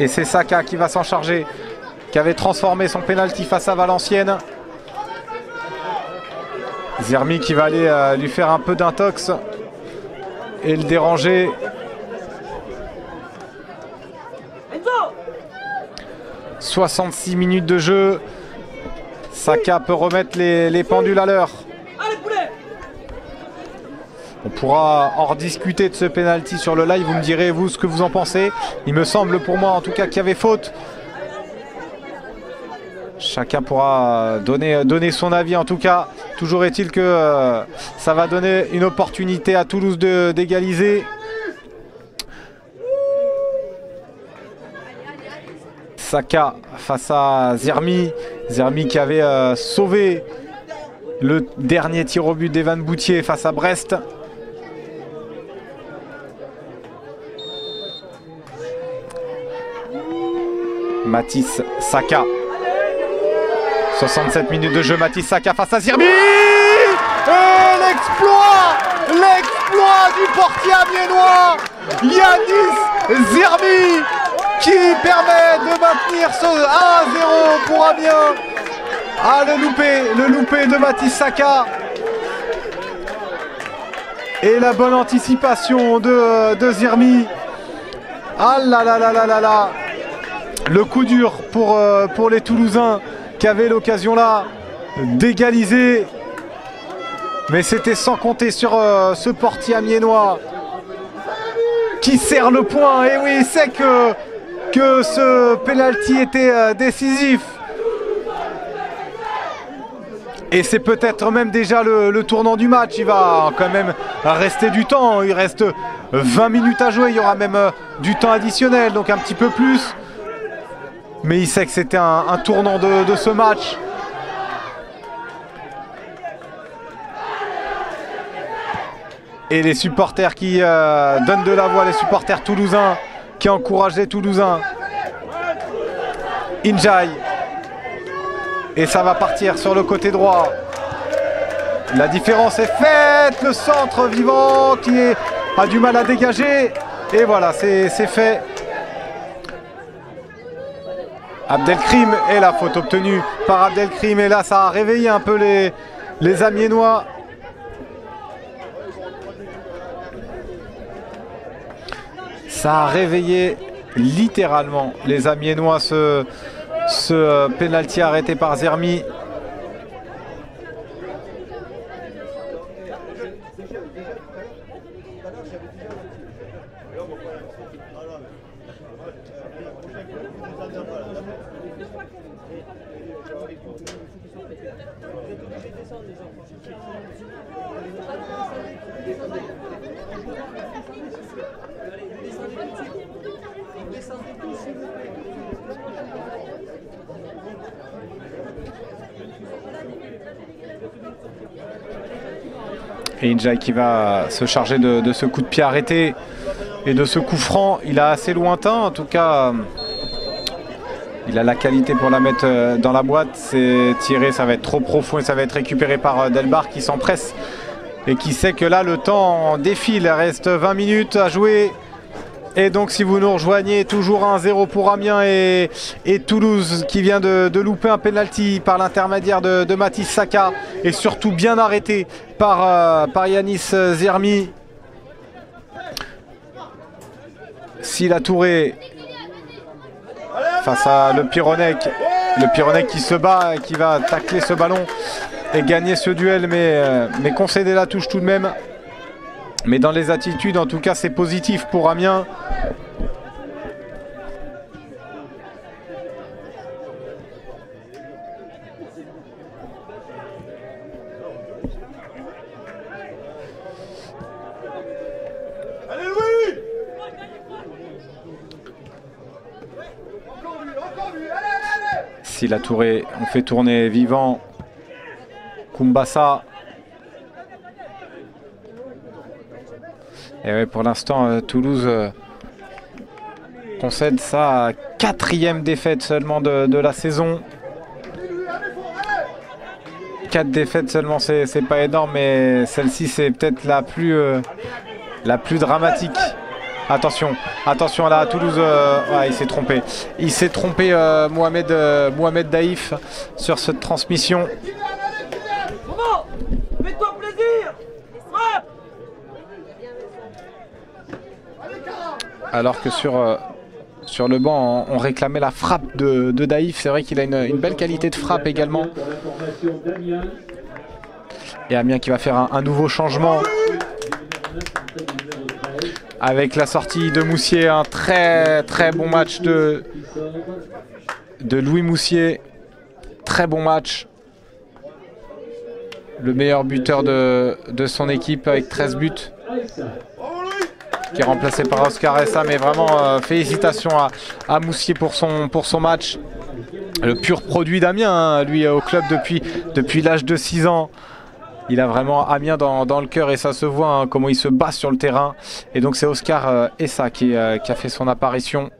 Et c'est Saka qui va s'en charger, qui avait transformé son pénalty face à Valenciennes. Zirmi qui va aller lui faire un peu d'intox et le déranger. Enzo 66 minutes de jeu. Saka peut remettre les pendules à l'heure. On pourra en rediscuter de ce pénalty sur le live. Vous me direz, vous, ce que vous en pensez. Il me semble, pour moi, en tout cas, qu'il y avait faute. Chacun pourra donner son avis. En tout cas, toujours est-il que ça va donner une opportunité à Toulouse d'égaliser. Saka face à Zirmi. Zirmi qui avait sauvé le dernier tir au but d'Evan Boutier face à Brest. Matisse Saka. 67 minutes de jeu, Matisse Saka face à Zirmi. Et l'exploit du portier amiénois, Yanis Zirmi, qui permet de maintenir ce 1-0 pour Amiens. Ah, le loupé de Matisse Saka. Et la bonne anticipation de Zirmi. Ah là là là là là là. Le coup dur pour les Toulousains qui avaient l'occasion là d'égaliser. Mais c'était sans compter sur ce portier amiénois qui serre le point. Et oui, c'est que ce pénalty était décisif. Et c'est peut-être même déjà le tournant du match. Il va quand même rester du temps. Il reste 20 minutes à jouer. Il y aura même du temps additionnel, donc un petit peu plus. Mais il sait que c'était un tournant de ce match. Et les supporters qui donnent de la voix, les supporters toulousains, qui encouragent les Toulousains. Injaï. Et ça va partir sur le côté droit. La différence est faite. Le centre vivant qui a du mal à dégager. Et voilà, c'est fait. Abdelkrim. Et la faute obtenue par Abdelkrim. Et là, ça a réveillé un peu les Amiénois. Ça a réveillé littéralement les Amiénois ce pénalty arrêté par Zirmi. Et Injaï qui va se charger de ce coup de pied arrêté et de ce coup franc. Il a assez lointain, en tout cas, il a la qualité pour la mettre dans la boîte. C'est tiré, ça va être trop profond et ça va être récupéré par Delbar qui s'empresse et qui sait que là, le temps défile. Il reste 20 minutes à jouer. Et donc, si vous nous rejoignez, toujours 1-0 pour Amiens et Toulouse qui vient de louper un penalty par l'intermédiaire de Matisse Saka et surtout bien arrêté par Yanis Zirmi. Si la Touré face à Le Pironnec qui se bat et qui va tacler ce ballon et gagner ce duel, mais concéder la touche tout de même. Mais dans les attitudes, en tout cas, c'est positif pour Amiens. Allez, Louis ! Si la Touré, on fait tourner Vivant, Kumbasa. Et ouais, pour l'instant, Toulouse concède sa 4e défaite seulement de la saison. 4 défaites seulement, c'est pas énorme, mais celle-ci, c'est peut-être la plus dramatique. Attention, attention là, à Toulouse, ouais, il s'est trompé. Il s'est trompé, Mohamed Daïf, sur cette transmission. Fais-toi plaisir. Alors que sur sur le banc, on réclamait la frappe de Daïf. C'est vrai qu'il a une belle qualité de frappe également. Et Amiens qui va faire un nouveau changement avec la sortie de Moussier. Un très bon match de Louis Moussier. Très bon match. Le meilleur buteur de son équipe avec 13 buts. Qui est remplacé par Oscar Essa. Mais vraiment, félicitations à Moussier pour son match. Le pur produit d'Amiens, hein, lui, au club depuis l'âge de 6 ans. Il a vraiment Amiens dans le cœur et ça se voit, hein, comment il se bat sur le terrain. Et donc c'est Oscar Essa qui a fait son apparition.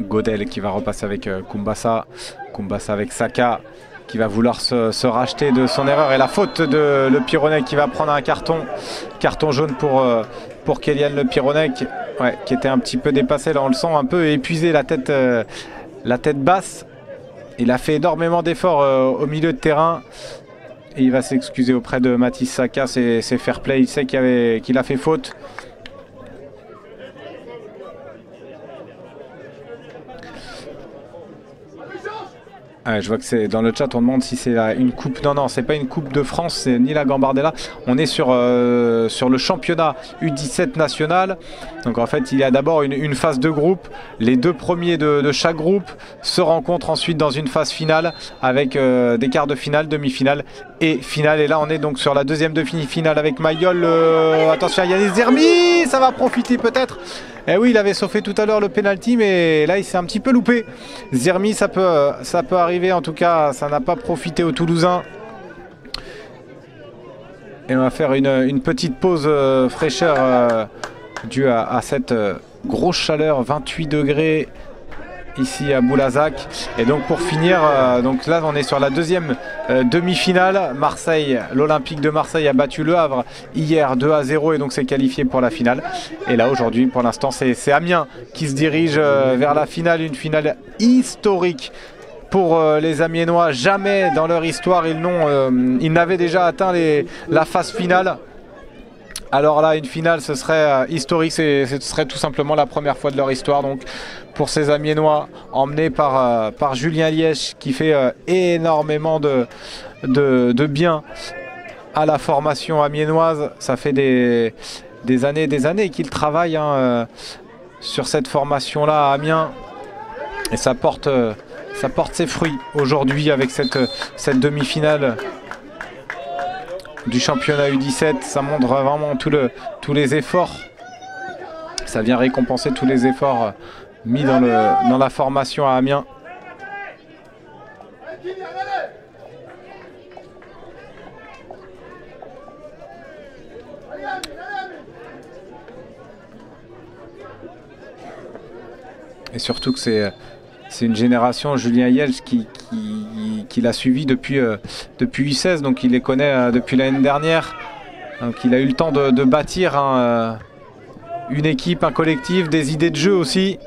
Godel qui va repasser avec Kumbasa. Kumbasa avec Saka qui va vouloir se racheter de son erreur. Et la faute de Le Pironnec qui va prendre un carton. Carton jaune pour Kélian Le Pironnec, ouais, qui était un petit peu dépassé. Là on le sent un peu épuisé, la tête basse. Il a fait énormément d'efforts au milieu de terrain. Et il va s'excuser auprès de Matisse Saka. C'est fair play, il sait qu'il a fait faute. Ouais, je vois que c'est dans le chat, on demande si c'est une coupe. Non, c'est pas une coupe de France, c'est ni la Gambardella. On est sur le championnat U17 national. Donc en fait, il y a d'abord une phase de groupe. Les deux premiers de chaque groupe se rencontrent ensuite dans une phase finale avec des quarts de finale, demi-finale et finale. Et là, on est donc sur la deuxième demi-finale avec Mayol. Attention, Yanis Zirmi, ça va profiter peut-être. Eh oui, il avait sauvé tout à l'heure le penalty, mais là, il s'est un petit peu loupé. Zirmi, ça peut arriver. En tout cas, ça n'a pas profité aux Toulousains. Et on va faire une petite pause fraîcheur due à cette grosse chaleur, 28 degrés ici à Boulazac. Et donc, pour finir, donc là, on est sur la deuxième demi-finale. Marseille, l'Olympique de Marseille a battu le Havre hier 2-0 et donc s'est qualifié pour la finale. Et là, aujourd'hui, pour l'instant, c'est Amiens qui se dirige vers la finale. Une finale historique pour les Amiénois. Jamais dans leur histoire, ils n'avaient déjà atteint la phase finale. Alors là, une finale, ce serait historique, ce serait tout simplement la première fois de leur histoire. Donc, pour ces Amiénois, emmenés par Julien Hielsch, qui fait énormément de bien à la formation amiénoise. Ça fait des années et des années qu'ils travaillent, hein, sur cette formation-là à Amiens. Et ça porte ses fruits aujourd'hui avec cette demi-finale du championnat U17. Ça montre vraiment tous les efforts. Ça vient récompenser tous les efforts mis dans la formation à Amiens. Et surtout que c'est une génération, Julien Hielsch, qui l'a suivi depuis U16, donc il les connaît depuis l'année dernière. Donc il a eu le temps de bâtir une équipe, un collectif, des idées de jeu aussi.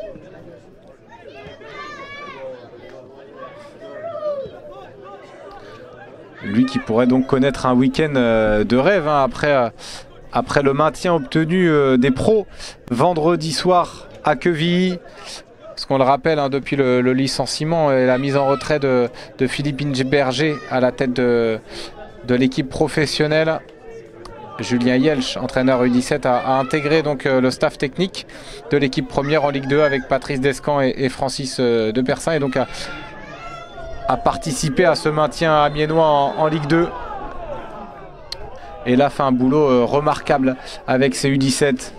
Lui qui pourrait donc connaître un week-end de rêve, hein, après le maintien obtenu des pros vendredi soir à Quevilly. Parce qu'on le rappelle, hein, depuis le licenciement et la mise en retrait de Philippe Injaï à la tête de l'équipe professionnelle, Julien Hielsch, entraîneur U17, a intégré donc le staff technique de l'équipe première en Ligue 2 avec Patrice Descamps et Francis Depersin, et donc a participé à ce maintien amiénois en Ligue 2. Et là, fait un boulot remarquable avec ses U17.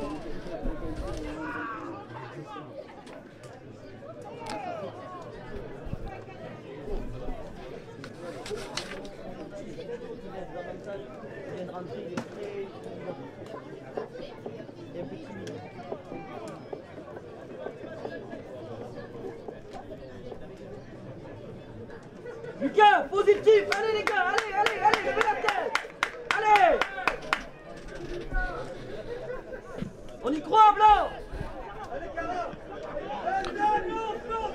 positif. Allez les gars, allez, allez, allez, levez la tête. Allez. On y croit, blanc.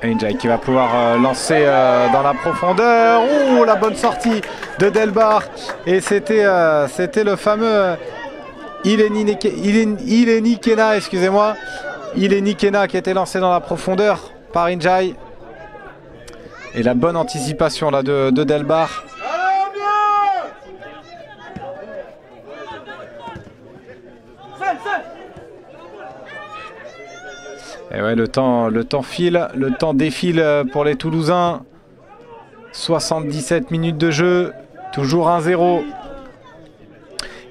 Injaï qui va pouvoir lancer dans la profondeur. Oh, la bonne sortie de Delbar. Et c'était le fameux Ileni Kena, excusez-moi. Ileni Kena qui était lancé dans la profondeur par Injaï. Et la bonne anticipation là de Delbar. Et ouais, le temps file, le temps défile pour les Toulousains. 77 minutes de jeu, toujours 1-0.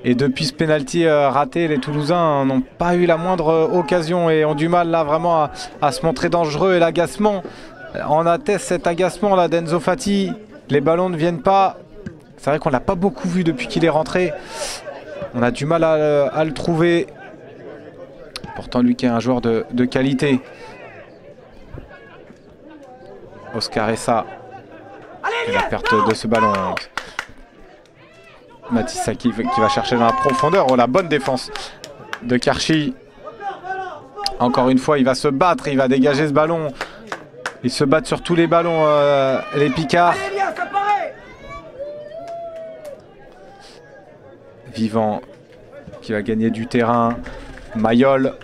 Et depuis ce pénalty raté, les Toulousains n'ont pas eu la moindre occasion et ont du mal là vraiment à se montrer dangereux. Et l'agacement, on atteste cet agacement là d'Enzo Fati. Les ballons ne viennent pas. C'est vrai qu'on l'a pas beaucoup vu depuis qu'il est rentré. On a du mal à le trouver. Pourtant, lui qui est un joueur de qualité. Oscar Essa. Et la perte de ce ballon. Matisse Saka qui va chercher dans la profondeur. Oh, la bonne défense de Karchi. Encore une fois, il va se battre. Il va dégager ce ballon. Ils se battent sur tous les ballons, les Picards. Vivant qui va gagner du terrain. Mayol.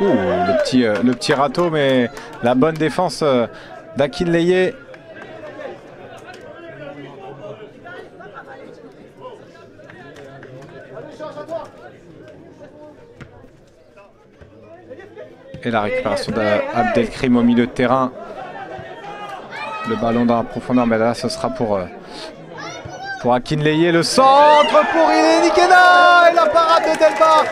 Ouh, le petit râteau, mais la bonne défense d'Akin Leye. Et la récupération d'Abdelkrim au milieu de terrain. Le ballon dans la profondeur, mais là ce sera pour Akin Leye. Le centre pour Ileni Kena et la parade de Delbar.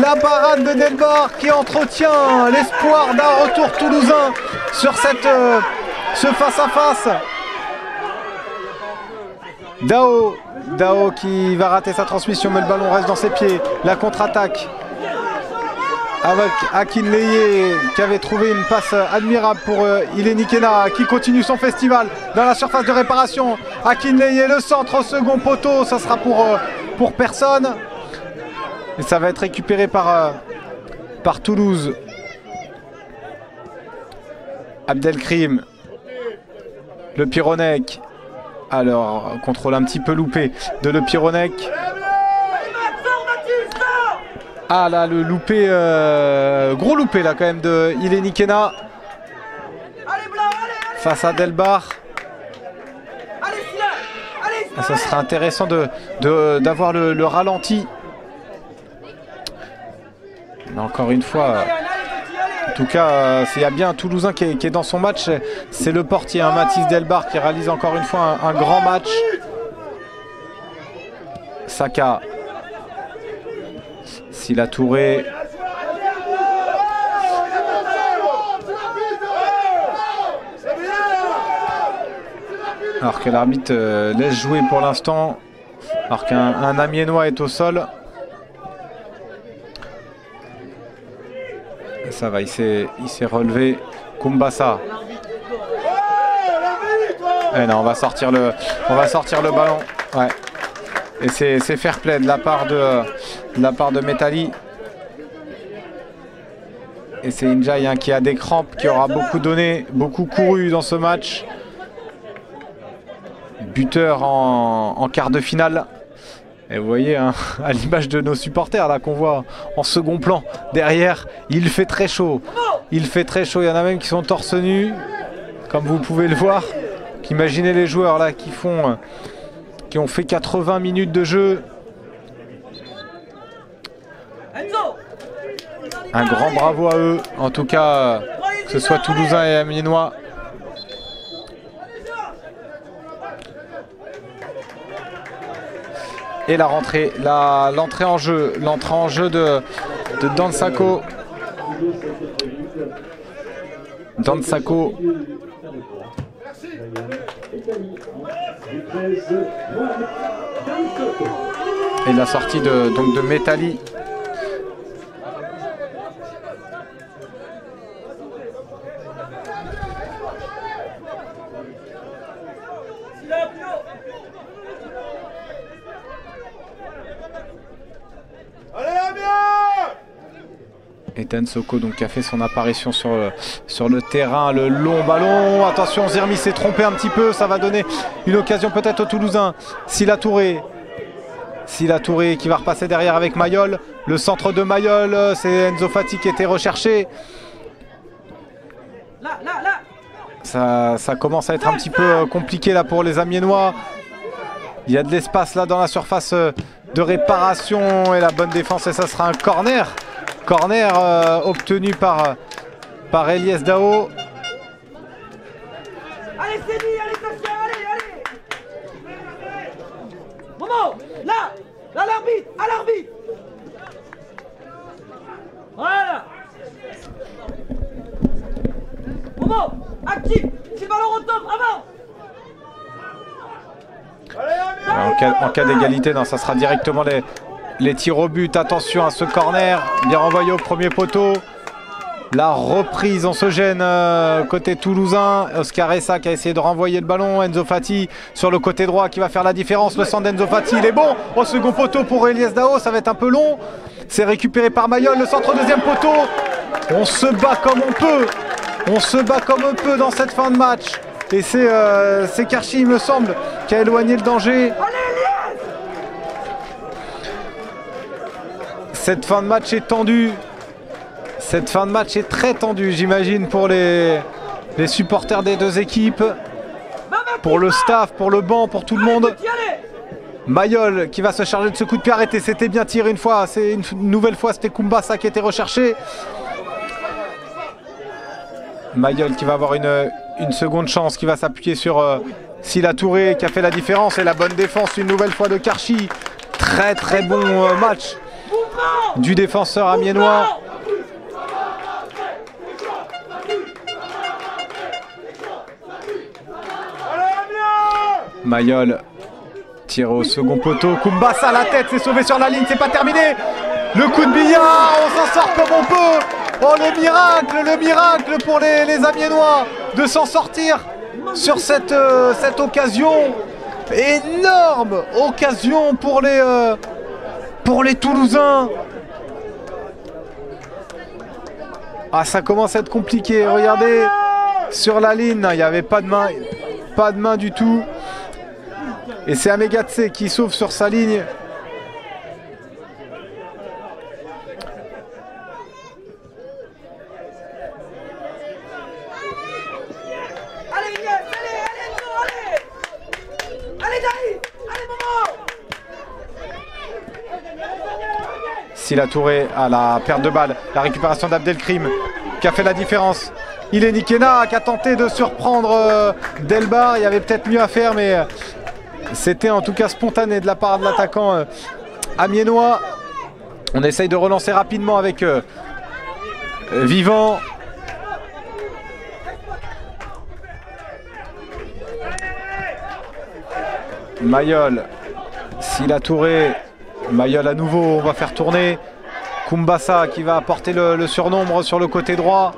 La parade de Delbar qui entretient l'espoir d'un retour toulousain sur ce face-à-face. Dao qui va rater sa transmission, mais le ballon reste dans ses pieds. La contre-attaque avec Akin Leye qui avait trouvé une passe admirable pour Ileni Kena qui continue son festival dans la surface de réparation. Akin Leye, le centre au second poteau, ça sera pour personne. Et ça va être récupéré par Toulouse. Abdelkrim, Le Pironnec. Alors, contrôle un petit peu loupé de Le Pironnec. Ah là, le loupé, gros loupé là quand même de Ileni Kena. Face à Delbar. Et ça sera intéressant d'avoir le ralenti. Mais encore une fois, en tout cas, s'il y a bien un Toulousain qui est dans son match, c'est le portier, hein, Mathis Delbar, qui réalise encore une fois un grand match. Saka. S'il a touré. Alors que l'arbitre laisse jouer pour l'instant. Alors qu'un Amiennois est au sol. Et ça va, il s'est relevé. Kumbasa. Et non, on va sortir le ballon. Ouais. Et c'est fair play de la part de Metali. Et c'est Injaï, hein, qui a des crampes, qui aura beaucoup donné, beaucoup couru dans ce match. Buteur en quart de finale. Et vous voyez, hein, à l'image de nos supporters là qu'on voit en second plan derrière, il fait très chaud. Il fait très chaud, il y en a même qui sont torse nus, comme vous pouvez le voir. Imaginez les joueurs là qui ont fait 80 minutes de jeu. Un grand bravo à eux, en tout cas, que ce soit Toulousain et Amiénois. Et la rentrée, l'entrée en jeu de Dansako. Dansako. Et la sortie de Metali. Ethan Soko donc, qui a fait son apparition sur le terrain. Le long ballon, attention, Zirmi s'est trompé un petit peu, ça va donner une occasion peut-être aux Toulousains. Sylla Touré qui va repasser derrière avec Mayol. Le centre de Mayol, c'est Enzo Fati qui était recherché. Ça commence à être un petit peu compliqué là pour les Amiénois. Il y a de l'espace là dans la surface de réparation et la bonne défense, et ça sera un corner. Corner obtenu par Eliès Dao. Allez, c'est dit, allez, Saskia, allez. Maman, là, l'arbitre, à l'arbitre. Voilà. Maman, active, si le ballon retombe, avant. En cas d'égalité, ça sera directement les tirs au but. Attention à ce corner, bien renvoyé au premier poteau. La reprise, on se gêne côté toulousain. Oscar Essa qui a essayé de renvoyer le ballon. Enzo Fati sur le côté droit qui va faire la différence. Le centre d'Enzo Fati, il est bon. Au second poteau pour Eliès Dao, ça va être un peu long. C'est récupéré par Mayol, le centre au deuxième poteau. On se bat comme on peut. On se bat comme on peut dans cette fin de match. Et c'est Karchi, il me semble, qui a éloigné le danger. Cette fin de match est tendue. Cette fin de match est très tendue, j'imagine, pour les supporters des deux équipes. Pour le staff, pour le banc, pour tout le monde. Mayol qui va se charger de ce coup de pied arrêté. C'était bien tiré une fois. Une nouvelle fois, c'était Kumbasa qui était recherché. Mayol qui va avoir une seconde chance, qui va s'appuyer sur Sylla Touré qui a fait la différence, et la bonne défense une nouvelle fois de Karchi. Très bon match du défenseur amiénois. Mayol tire au second poteau, Kumbasa à la tête, c'est sauvé sur la ligne, c'est pas terminé. Le coup de billard, on s'en sort comme on peut. Oh, le miracle pour les Amiénois de s'en sortir sur cette occasion. Énorme occasion pour les Toulousains. Ah, ça commence à être compliqué, regardez. Sur la ligne, il n'y avait pas de main. Pas de main du tout. Et c'est Amegatse qui sauve sur sa ligne. Sylla Touré à la perte de balle, la récupération d'Abdelkrim qui a fait la différence. Il est Nikena qui a tenté de surprendre Delbar, il y avait peut-être mieux à faire, mais c'était en tout cas spontané de la part de l'attaquant amiénois. On essaye de relancer rapidement avec Vivant. Mayol, Sylla Touré. Mayol à nouveau, on va faire tourner. Kumbasa qui va apporter le surnombre sur le côté droit.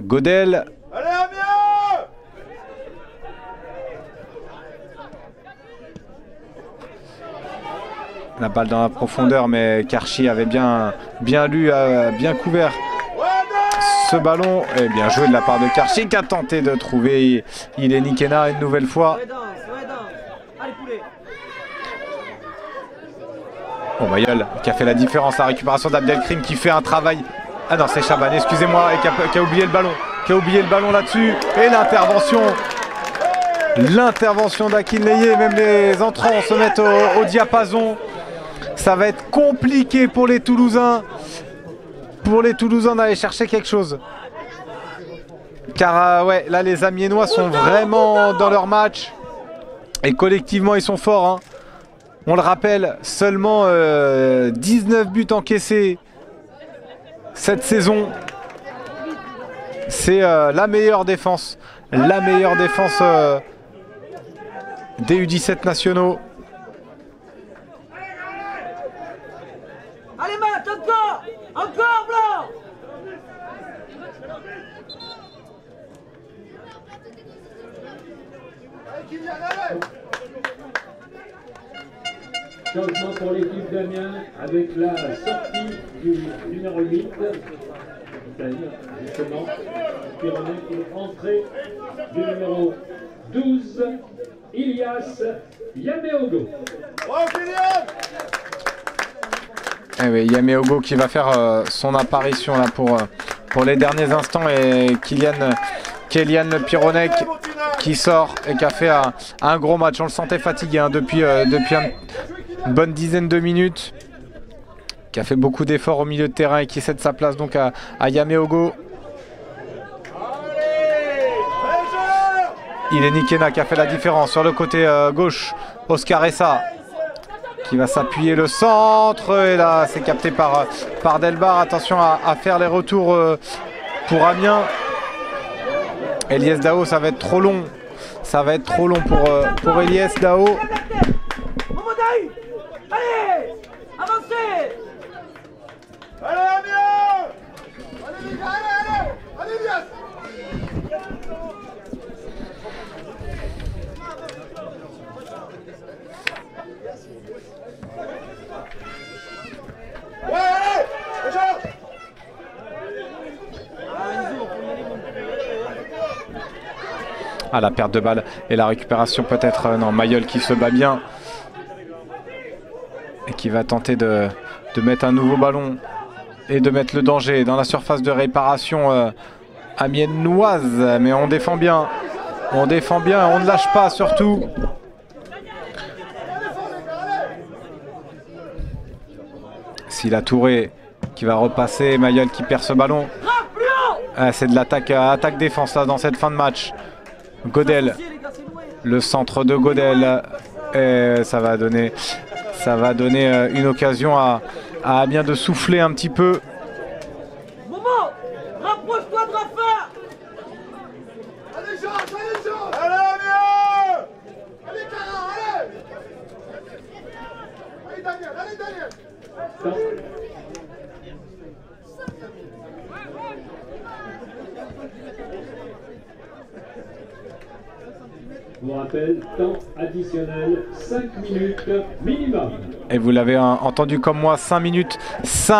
Godel. Allez, Amiens ! La balle dans la profondeur, mais Karchi avait bien lu, bien couvert ce ballon. Et bien joué de la part de Karchi qui a tenté de trouver Ilé Nikena une nouvelle fois. Bon, Mayol qui a fait la différence, la récupération d'Abdelkrim qui fait un travail. Ah non, c'est Chaban, excusez-moi, et qui a oublié le ballon. Qui a oublié le ballon là-dessus. Et l'intervention. L'intervention d'Akinleye. Même les entrants se mettent au diapason. Ça va être compliqué pour les Toulousains. Pour les Toulousains d'aller chercher quelque chose. Car ouais, là les Amiénois sont vraiment dans leur match. Et collectivement ils sont forts, hein. On le rappelle, seulement 19 buts encaissés cette saison. C'est la meilleure défense des U17 nationaux. Allez, Matt, encore, Blanc. Allez, Changement pour l'équipe d'Amiens avec la sortie du numéro 8, c'est-à-dire justement Pironnec, et l'entrée du numéro 12, Elias Yameogo. Eh oui, Yameogo qui va faire son apparition là pour les derniers instants, et Kélian Le Pironnec qui sort et qui a fait un gros match. On le sentait fatigué hein, depuis une bonne dizaine de minutes, qui a fait beaucoup d'efforts au milieu de terrain et qui cède sa place donc à Yameogo. Il est Nikena qui a fait la différence sur le côté gauche. Oscar Essa qui va s'appuyer le centre. Et là, c'est capté par Delbar. Attention à faire les retours pour Amiens. Eliès Dao, ça va être trop long. Ça va être trop long pour Eliès Dao. Allez, avancez. Allez, Amiens. Allez, allez, allez, Elias. Ouais, allez, bonjour. Ah, la perte de balle et la récupération peut-être. Non, Mayol qui se bat bien et qui va tenter de mettre un nouveau ballon et de mettre le danger dans la surface de réparation amiennoise. Mais on défend bien. On défend bien, on ne lâche pas surtout. Si la Touré qui va repasser, Mayol qui perd ce ballon. Ah, c'est de l'attaque attaque-défense là dans cette fin de match. Godel, le centre de Godel, et ça va donner une occasion à Amiens de souffler un petit peu. Vous rappelle, temps additionnel 5 minutes minimum. Et vous l'avez entendu comme moi, 5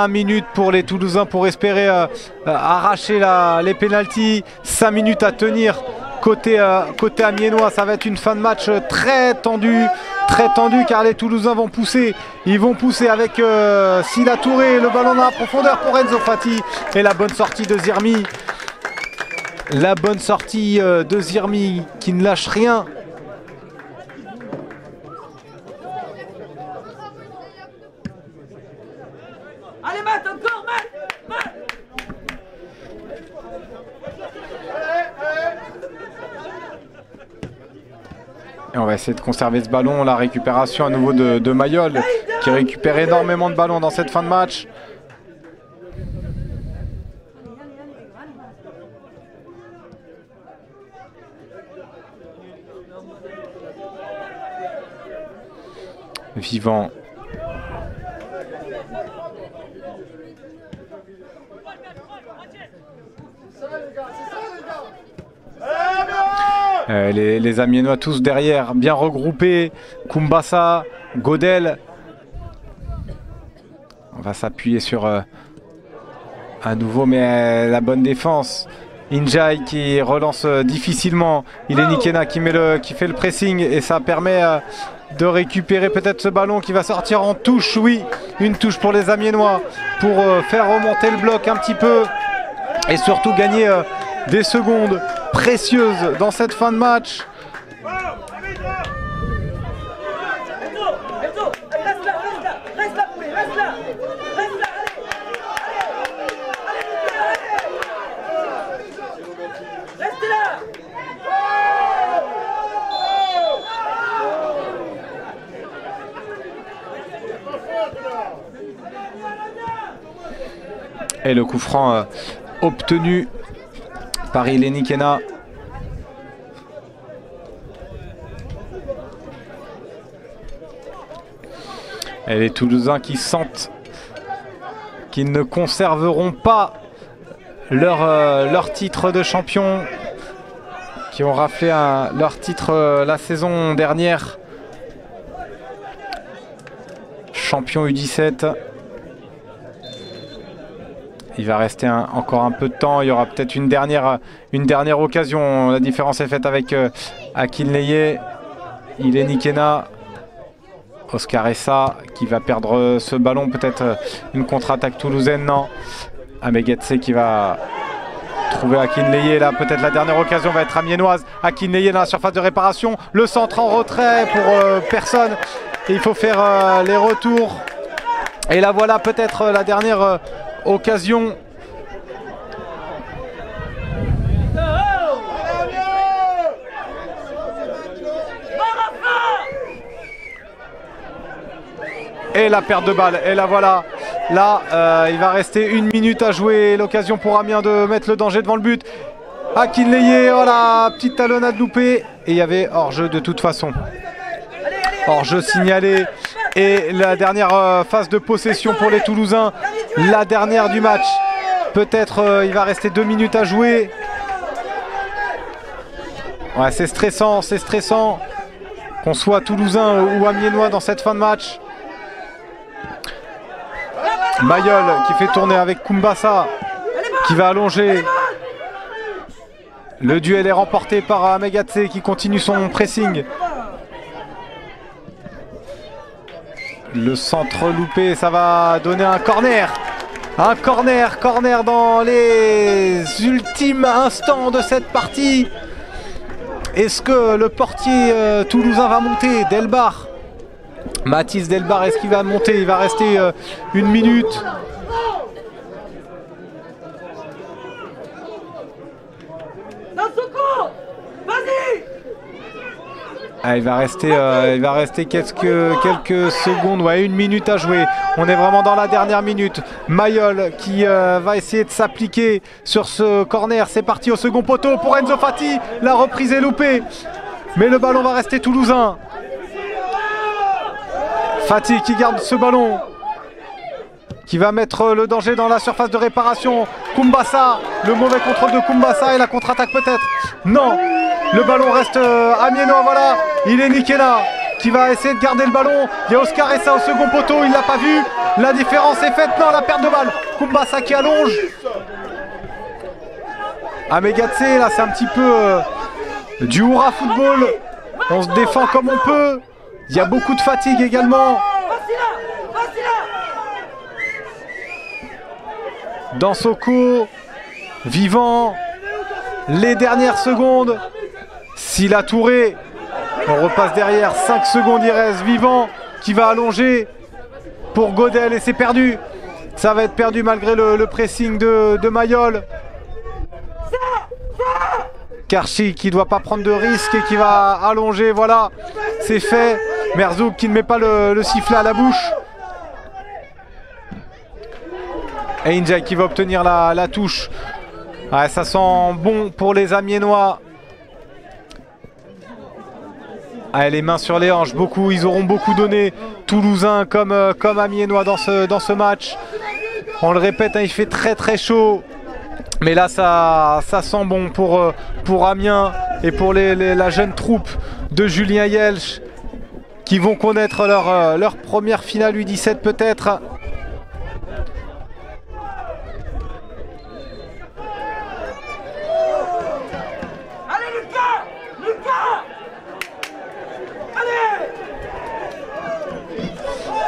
minutes pour les Toulousains pour espérer arracher les pénaltys. 5 minutes à tenir côté amiénois. Ça va être une fin de match très tendue car les Toulousains vont pousser. Ils vont pousser avec Sila Touré, le ballon dans la profondeur pour Enzo Fati et la bonne sortie de Zirmi. La bonne sortie de Zirmi qui ne lâche rien. Allez, Matt, encore, Matt. Et on va essayer de conserver ce ballon. La récupération à nouveau de Mayol qui récupère énormément de ballons dans cette fin de match. Vivant. Les Amiénois tous derrière, bien regroupés. Kumbasa, Godel. On va s'appuyer sur à nouveau, mais la bonne défense. Injaï qui relance difficilement. Il est Nikena qui fait le pressing et ça permet de récupérer peut-être ce ballon qui va sortir en touche. Oui, une touche pour les Amiénois pour faire remonter le bloc un petit peu et surtout gagner des secondes précieuses dans cette fin de match. Et le coup franc obtenu par Eleni Kena. Et les Toulousains qui sentent qu'ils ne conserveront pas leur titre de champion, qui ont raflé leur titre la saison dernière. champion U17. Il va rester encore un peu de temps. Il y aura peut-être une dernière occasion. La différence est faite avec Akinleye. Il est Nikena. Oscar Essa qui va perdre ce ballon. Peut-être une contre-attaque toulousaine. Non. Amegetse qui va trouver Akinleye. Là, peut-être la dernière occasion va être amiénoise. Akinleye dans la surface de réparation. Le centre en retrait pour personne. Et il faut faire les retours. Et là, voilà peut-être la dernière occasion. Et la perte de balle. Et la voilà. Là, il va rester 1 minute à jouer. L'occasion pour Amiens de mettre le danger devant le but. Akinleye, voilà, petite talonnade loupée. Et il y avait hors-jeu de toute façon. Hors-jeu signalé. Et la dernière phase de possession pour les Toulousains. La dernière du match. Peut-être il va rester 2 minutes à jouer. Ouais, c'est stressant qu'on soit Toulousain ou Amiénois dans cette fin de match. Mayol qui fait tourner avec Kumbasa qui va allonger. Le duel est remporté par Amegetse qui continue son pressing. Le centre loupé, ça va donner un corner. Un corner dans les ultimes instants de cette partie. Est-ce que le portier toulousain va monter? Delbar. Mathis Delbar, est-ce qu'il va monter? Il va rester 1 minute. Ah, il va rester quelques secondes, ouais, 1 minute à jouer. On est vraiment dans la dernière minute. Mayol qui va essayer de s'appliquer sur ce corner. C'est parti au second poteau pour Enzo Fati. La reprise est loupée. Mais le ballon va rester toulousain. Fati qui garde ce ballon. Qui va mettre le danger dans la surface de réparation. Kumbasa, le mauvais contrôle de Kumbasa et la contre-attaque peut-être. Non, le ballon reste amiénois, voilà. Il est Nikela qui va essayer de garder le ballon. Il y a Oscar Essa au second poteau, il ne l'a pas vu. La différence est faite, non, la perte de balle. Kumbasa qui allonge. Amegetse, là c'est un petit peu du hurrah football. On se défend comme on peut. Il y a beaucoup de fatigue également dans Soko. Vivant, les dernières secondes. S'il a touré, on repasse derrière. 5 secondes, il reste. Vivant qui va allonger pour Godel et c'est perdu. Ça va être perdu malgré le pressing de Mayol. Karchi qui ne doit pas prendre de risque et qui va allonger. Voilà, c'est fait. Merzoug qui ne met pas le sifflet à la bouche. Et Injaï qui va obtenir la touche. Ouais, ça sent bon pour les Amiénois. Ouais, les mains sur les hanches, beaucoup, ils auront beaucoup donné, Toulousains comme Amiénois dans ce match. On le répète, hein, il fait très chaud. Mais là, ça sent bon pour Amiens et pour la jeune troupe de Julien Hielsch qui vont connaître leur première finale U17 peut-être.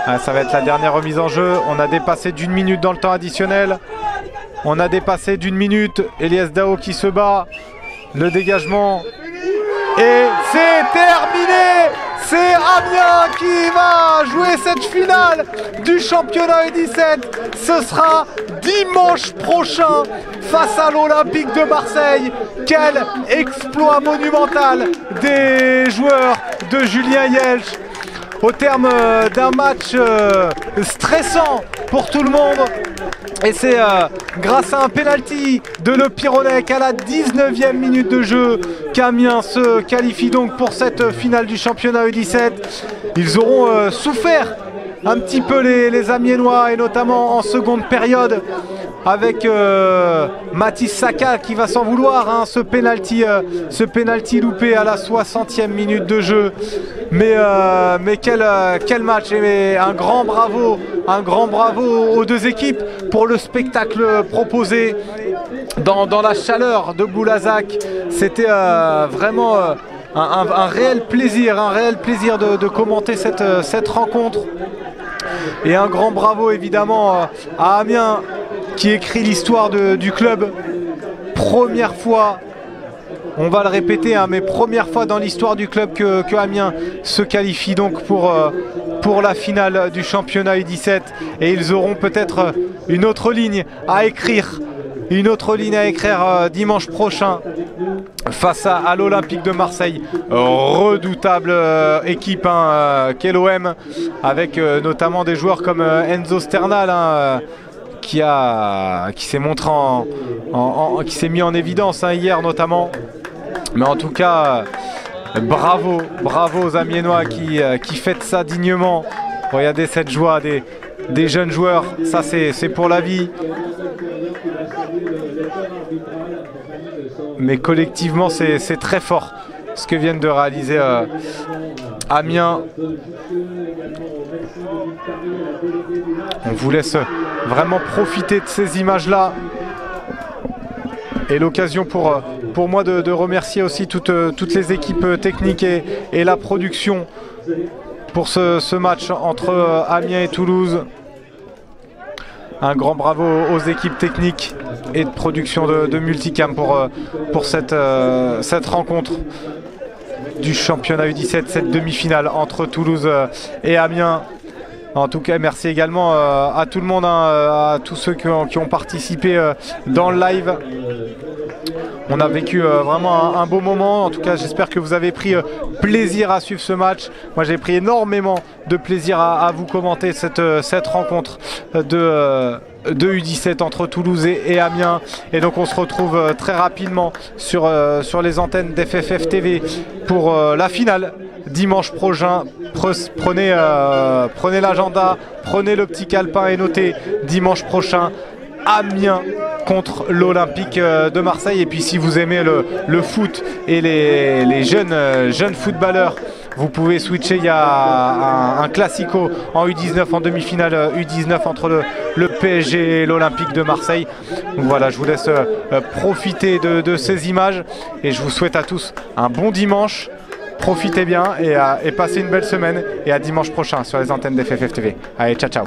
Ah, ça va être la dernière remise en jeu. On a dépassé d'1 minute dans le temps additionnel. On a dépassé d'1 minute. Eliès Dao qui se bat. Le dégagement. Et c'est terminé. C'est Amiens qui va jouer cette finale du championnat U17. Ce sera dimanche prochain face à l'Olympique de Marseille. Quel exploit monumental des joueurs de Julien Hielsch. Au terme d'un match stressant pour tout le monde. Et c'est grâce à un penalty de Le Pironnec à la 19e minute de jeu qu'Amiens se qualifie donc pour cette finale du championnat U17. Ils auront souffert un petit peu les Amiénois et notamment en seconde période. avec Matisse Saka qui va s'en vouloir, hein, ce pénalty loupé à la 60e minute de jeu. Mais quel match, et un grand bravo aux deux équipes pour le spectacle proposé dans la chaleur de Boulazac. C'était vraiment un réel plaisir de commenter cette rencontre. Et un grand bravo évidemment à Amiens qui écrit l'histoire du club. Première fois, on va le répéter, hein, mais première fois dans l'histoire du club que Amiens se qualifie donc pour la finale du championnat U17. Et ils auront peut-être une autre ligne à écrire. Une autre ligne à écrire dimanche prochain face à l'Olympique de Marseille. Redoutable équipe, hein, qu'est l'OM, avec notamment des joueurs comme Enzo Sternal, hein, qui s'est mis en évidence, hein, hier notamment. Mais en tout cas, bravo aux Amiénois qui fêtent ça dignement. Regardez cette joie des jeunes joueurs, ça c'est pour la vie. Mais collectivement, c'est très fort ce que viennent de réaliser Amiens. On vous laisse vraiment profiter de ces images-là. Et l'occasion pour moi de remercier aussi toutes les équipes techniques et la production pour ce match entre Amiens et Toulouse. Un grand bravo aux équipes techniques et de production de Multicam pour cette rencontre du championnat U17, cette demi-finale entre Toulouse et Amiens. En tout cas, merci également à tout le monde, à tous ceux qui ont participé dans le live. On a vécu vraiment un beau moment. En tout cas, j'espère que vous avez pris plaisir à suivre ce match. Moi, j'ai pris énormément de plaisir à vous commenter cette rencontre de U17 entre Toulouse et Amiens. Et donc on se retrouve très rapidement sur les antennes d'FFF TV pour la finale dimanche prochain. Prenez l'agenda, prenez le petit calepin et notez dimanche prochain Amiens contre l'Olympique de Marseille. Et puis si vous aimez le foot et les jeunes footballeurs, vous pouvez switcher, il y a un classico en U19, en demi-finale U19 entre le PSG et l'Olympique de Marseille. Voilà, je vous laisse profiter de ces images et je vous souhaite à tous un bon dimanche. Profitez bien et passez une belle semaine, et à dimanche prochain sur les antennes d'FFF TV. Allez, ciao ciao.